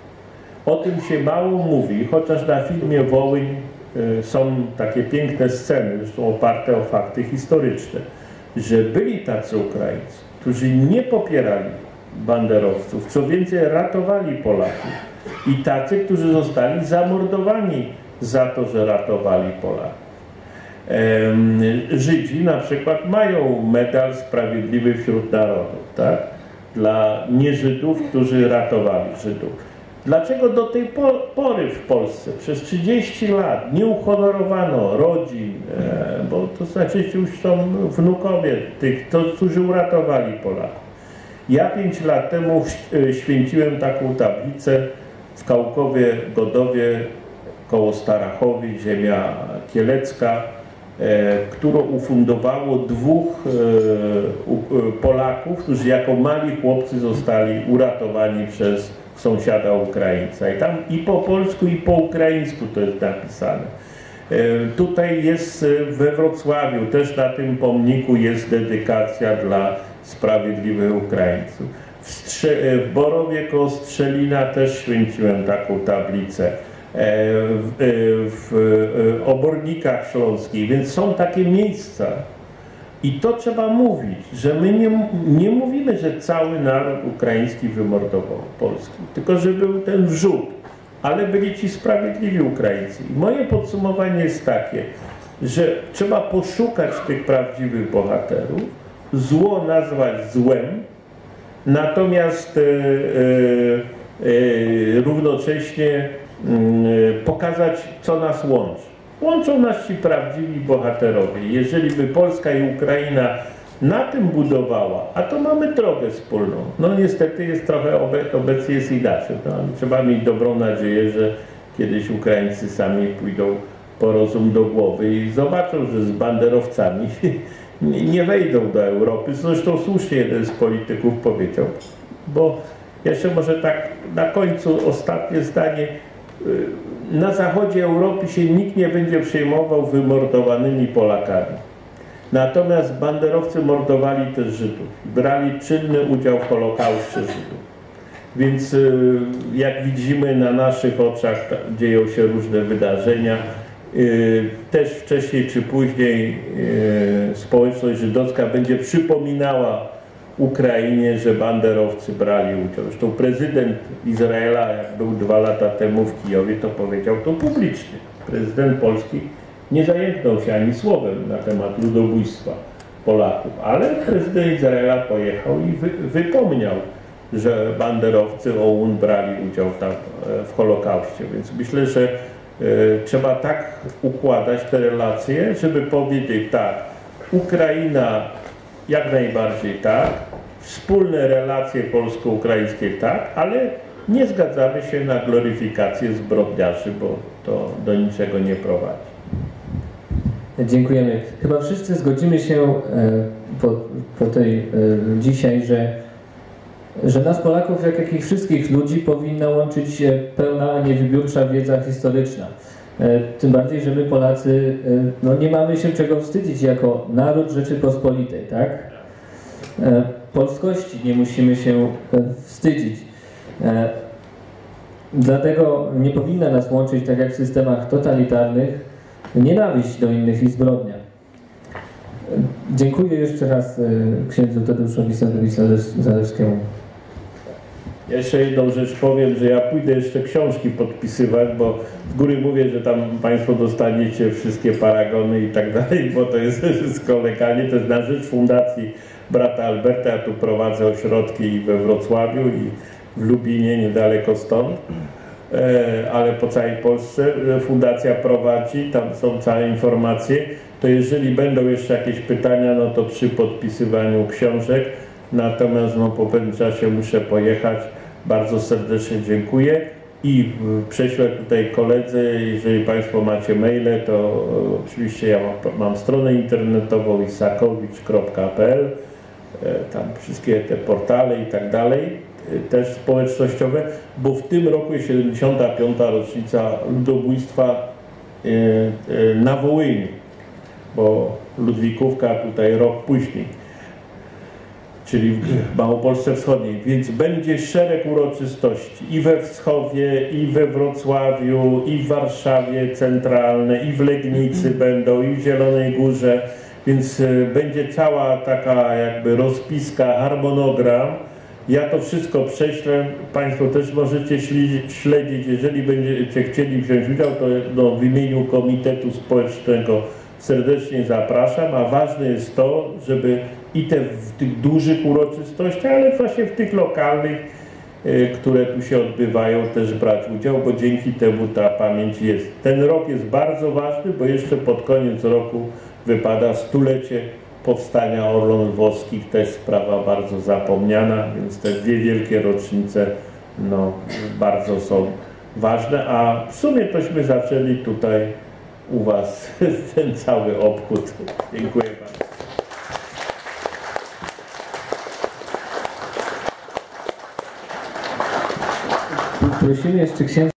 O tym się mało mówi, chociaż na filmie Wołyń są takie piękne sceny, zresztą oparte o fakty historyczne, że byli tacy Ukraińcy, którzy nie popierali banderowców, co więcej ratowali Polaków i tacy, którzy zostali zamordowani za to, że ratowali Polaków. Żydzi na przykład mają medal Sprawiedliwy wśród Narodów, tak? Dla nieżydów, którzy ratowali Żydów. Dlaczego do tej pory w Polsce przez 30 lat nie uhonorowano rodzin, bo to znaczy już są wnukowie tych, którzy uratowali Polaków. Ja 5 lat temu święciłem taką tablicę w Kałkowie, Godowie, koło Starachowi, ziemia kielecka, którą ufundowało 2 Polaków, którzy jako mali chłopcy zostali uratowani przez sąsiada Ukraińca. I tam i po polsku, i po ukraińsku to jest napisane. Tutaj jest we Wrocławiu, też na tym pomniku jest dedykacja dla sprawiedliwych Ukraińców. W Borowie koło Strzelina też święciłem taką tablicę. W Obornikach Śląskich, więc są takie miejsca. I to trzeba mówić, że my nie mówimy, że cały naród ukraiński wymordował Polski, tylko że był ten wrzód, ale byli ci sprawiedliwi Ukraińcy. I moje podsumowanie jest takie, że trzeba poszukać tych prawdziwych bohaterów, zło nazwać złem, natomiast równocześnie pokazać, co nas łączy. Łączą nas ci prawdziwi bohaterowie. Jeżeli by Polska i Ukraina na tym budowała, a to mamy drogę wspólną. No niestety jest trochę obecnie jest inaczej. No, ale trzeba mieć dobrą nadzieję, że kiedyś Ukraińcy sami pójdą po rozum do głowy i zobaczą, że z banderowcami nie wejdą do Europy. Zresztą słusznie jeden z polityków powiedział, bo jeszcze może tak na końcu ostatnie zdanie. Na zachodzie Europy się nikt nie będzie przejmował wymordowanymi Polakami. Natomiast banderowcy mordowali też Żydów. Brali czynny udział w Holokauście Żydów. Więc jak widzimy, na naszych oczach dzieją się różne wydarzenia. Też wcześniej czy później społeczność żydowska będzie przypominała Ukrainie, że banderowcy brali udział. Zresztą prezydent Izraela, jak był 2 lata temu w Kijowie, to powiedział to publicznie. Prezydent Polski nie zajęknął się ani słowem na temat ludobójstwa Polaków, ale prezydent Izraela pojechał i wypomniał, że banderowcy OUN brali udział tam w Holokauście. Więc myślę, że trzeba tak układać te relacje, żeby powiedzieć tak, Ukraina jak najbardziej tak, wspólne relacje polsko-ukraińskie tak, ale nie zgadzamy się na gloryfikację zbrodniarzy, bo to do niczego nie prowadzi. Dziękujemy. Chyba wszyscy zgodzimy się po tej dzisiaj, że nas Polaków, jak i wszystkich ludzi, powinna łączyć pełna, niewybiórcza wiedza historyczna. Tym bardziej, że my Polacy no, nie mamy się czego wstydzić jako naród Rzeczypospolitej, tak? Polskości nie musimy się wstydzić. Dlatego nie powinna nas łączyć, tak jak w systemach totalitarnych, nienawiść do innych i zbrodnia. Dziękuję jeszcze raz księdzu Tadeuszowi Isakowicz-Zaleskiemu. Jeszcze jedną rzecz powiem, że ja pójdę jeszcze książki podpisywać, bo z góry mówię, że tam Państwo dostaniecie wszystkie paragony i tak dalej, bo to jest wszystko legalnie. To jest na rzecz Fundacji Brata Alberta. Ja tu prowadzę ośrodki i we Wrocławiu, i w Lubinie, niedaleko stąd, ale po całej Polsce. Fundacja prowadzi, tam są całe informacje. To jeżeli będą jeszcze jakieś pytania, no to przy podpisywaniu książek. Natomiast no, po pewnym czasie muszę pojechać. Bardzo serdecznie dziękuję. i prześlę tutaj koledzy, jeżeli Państwo macie maile, to oczywiście ja mam stronę internetową isakowicz.pl, tam wszystkie te portale i tak dalej, też społecznościowe, bo w tym roku jest 75. rocznica ludobójstwa na Wołyniu, bo Ludwikówka tutaj rok później, czyli w Małopolsce Wschodniej, więc będzie szereg uroczystości i we Wschowie, i we Wrocławiu, i w Warszawie Centralnej, i w Legnicy będą, i w Zielonej Górze, więc będzie cała taka jakby rozpiska, harmonogram. Ja to wszystko prześlę, Państwo też możecie śledzić, jeżeli będziecie chcieli wziąć udział, to no, w imieniu Komitetu Społecznego serdecznie zapraszam, a ważne jest to, żeby i te w tych dużych uroczystościach, ale właśnie w tych lokalnych, które tu się odbywają, też brać udział, bo dzięki temu ta pamięć jest. Ten rok jest bardzo ważny, bo jeszcze pod koniec roku wypada stulecie powstania Orląt Lwowskich, też sprawa bardzo zapomniana, więc te dwie wielkie rocznice no, bardzo są ważne, a w sumie tośmy zaczęli tutaj u Was ten cały obchód. Dziękuję bardzo. Prosimy jeszcze księdza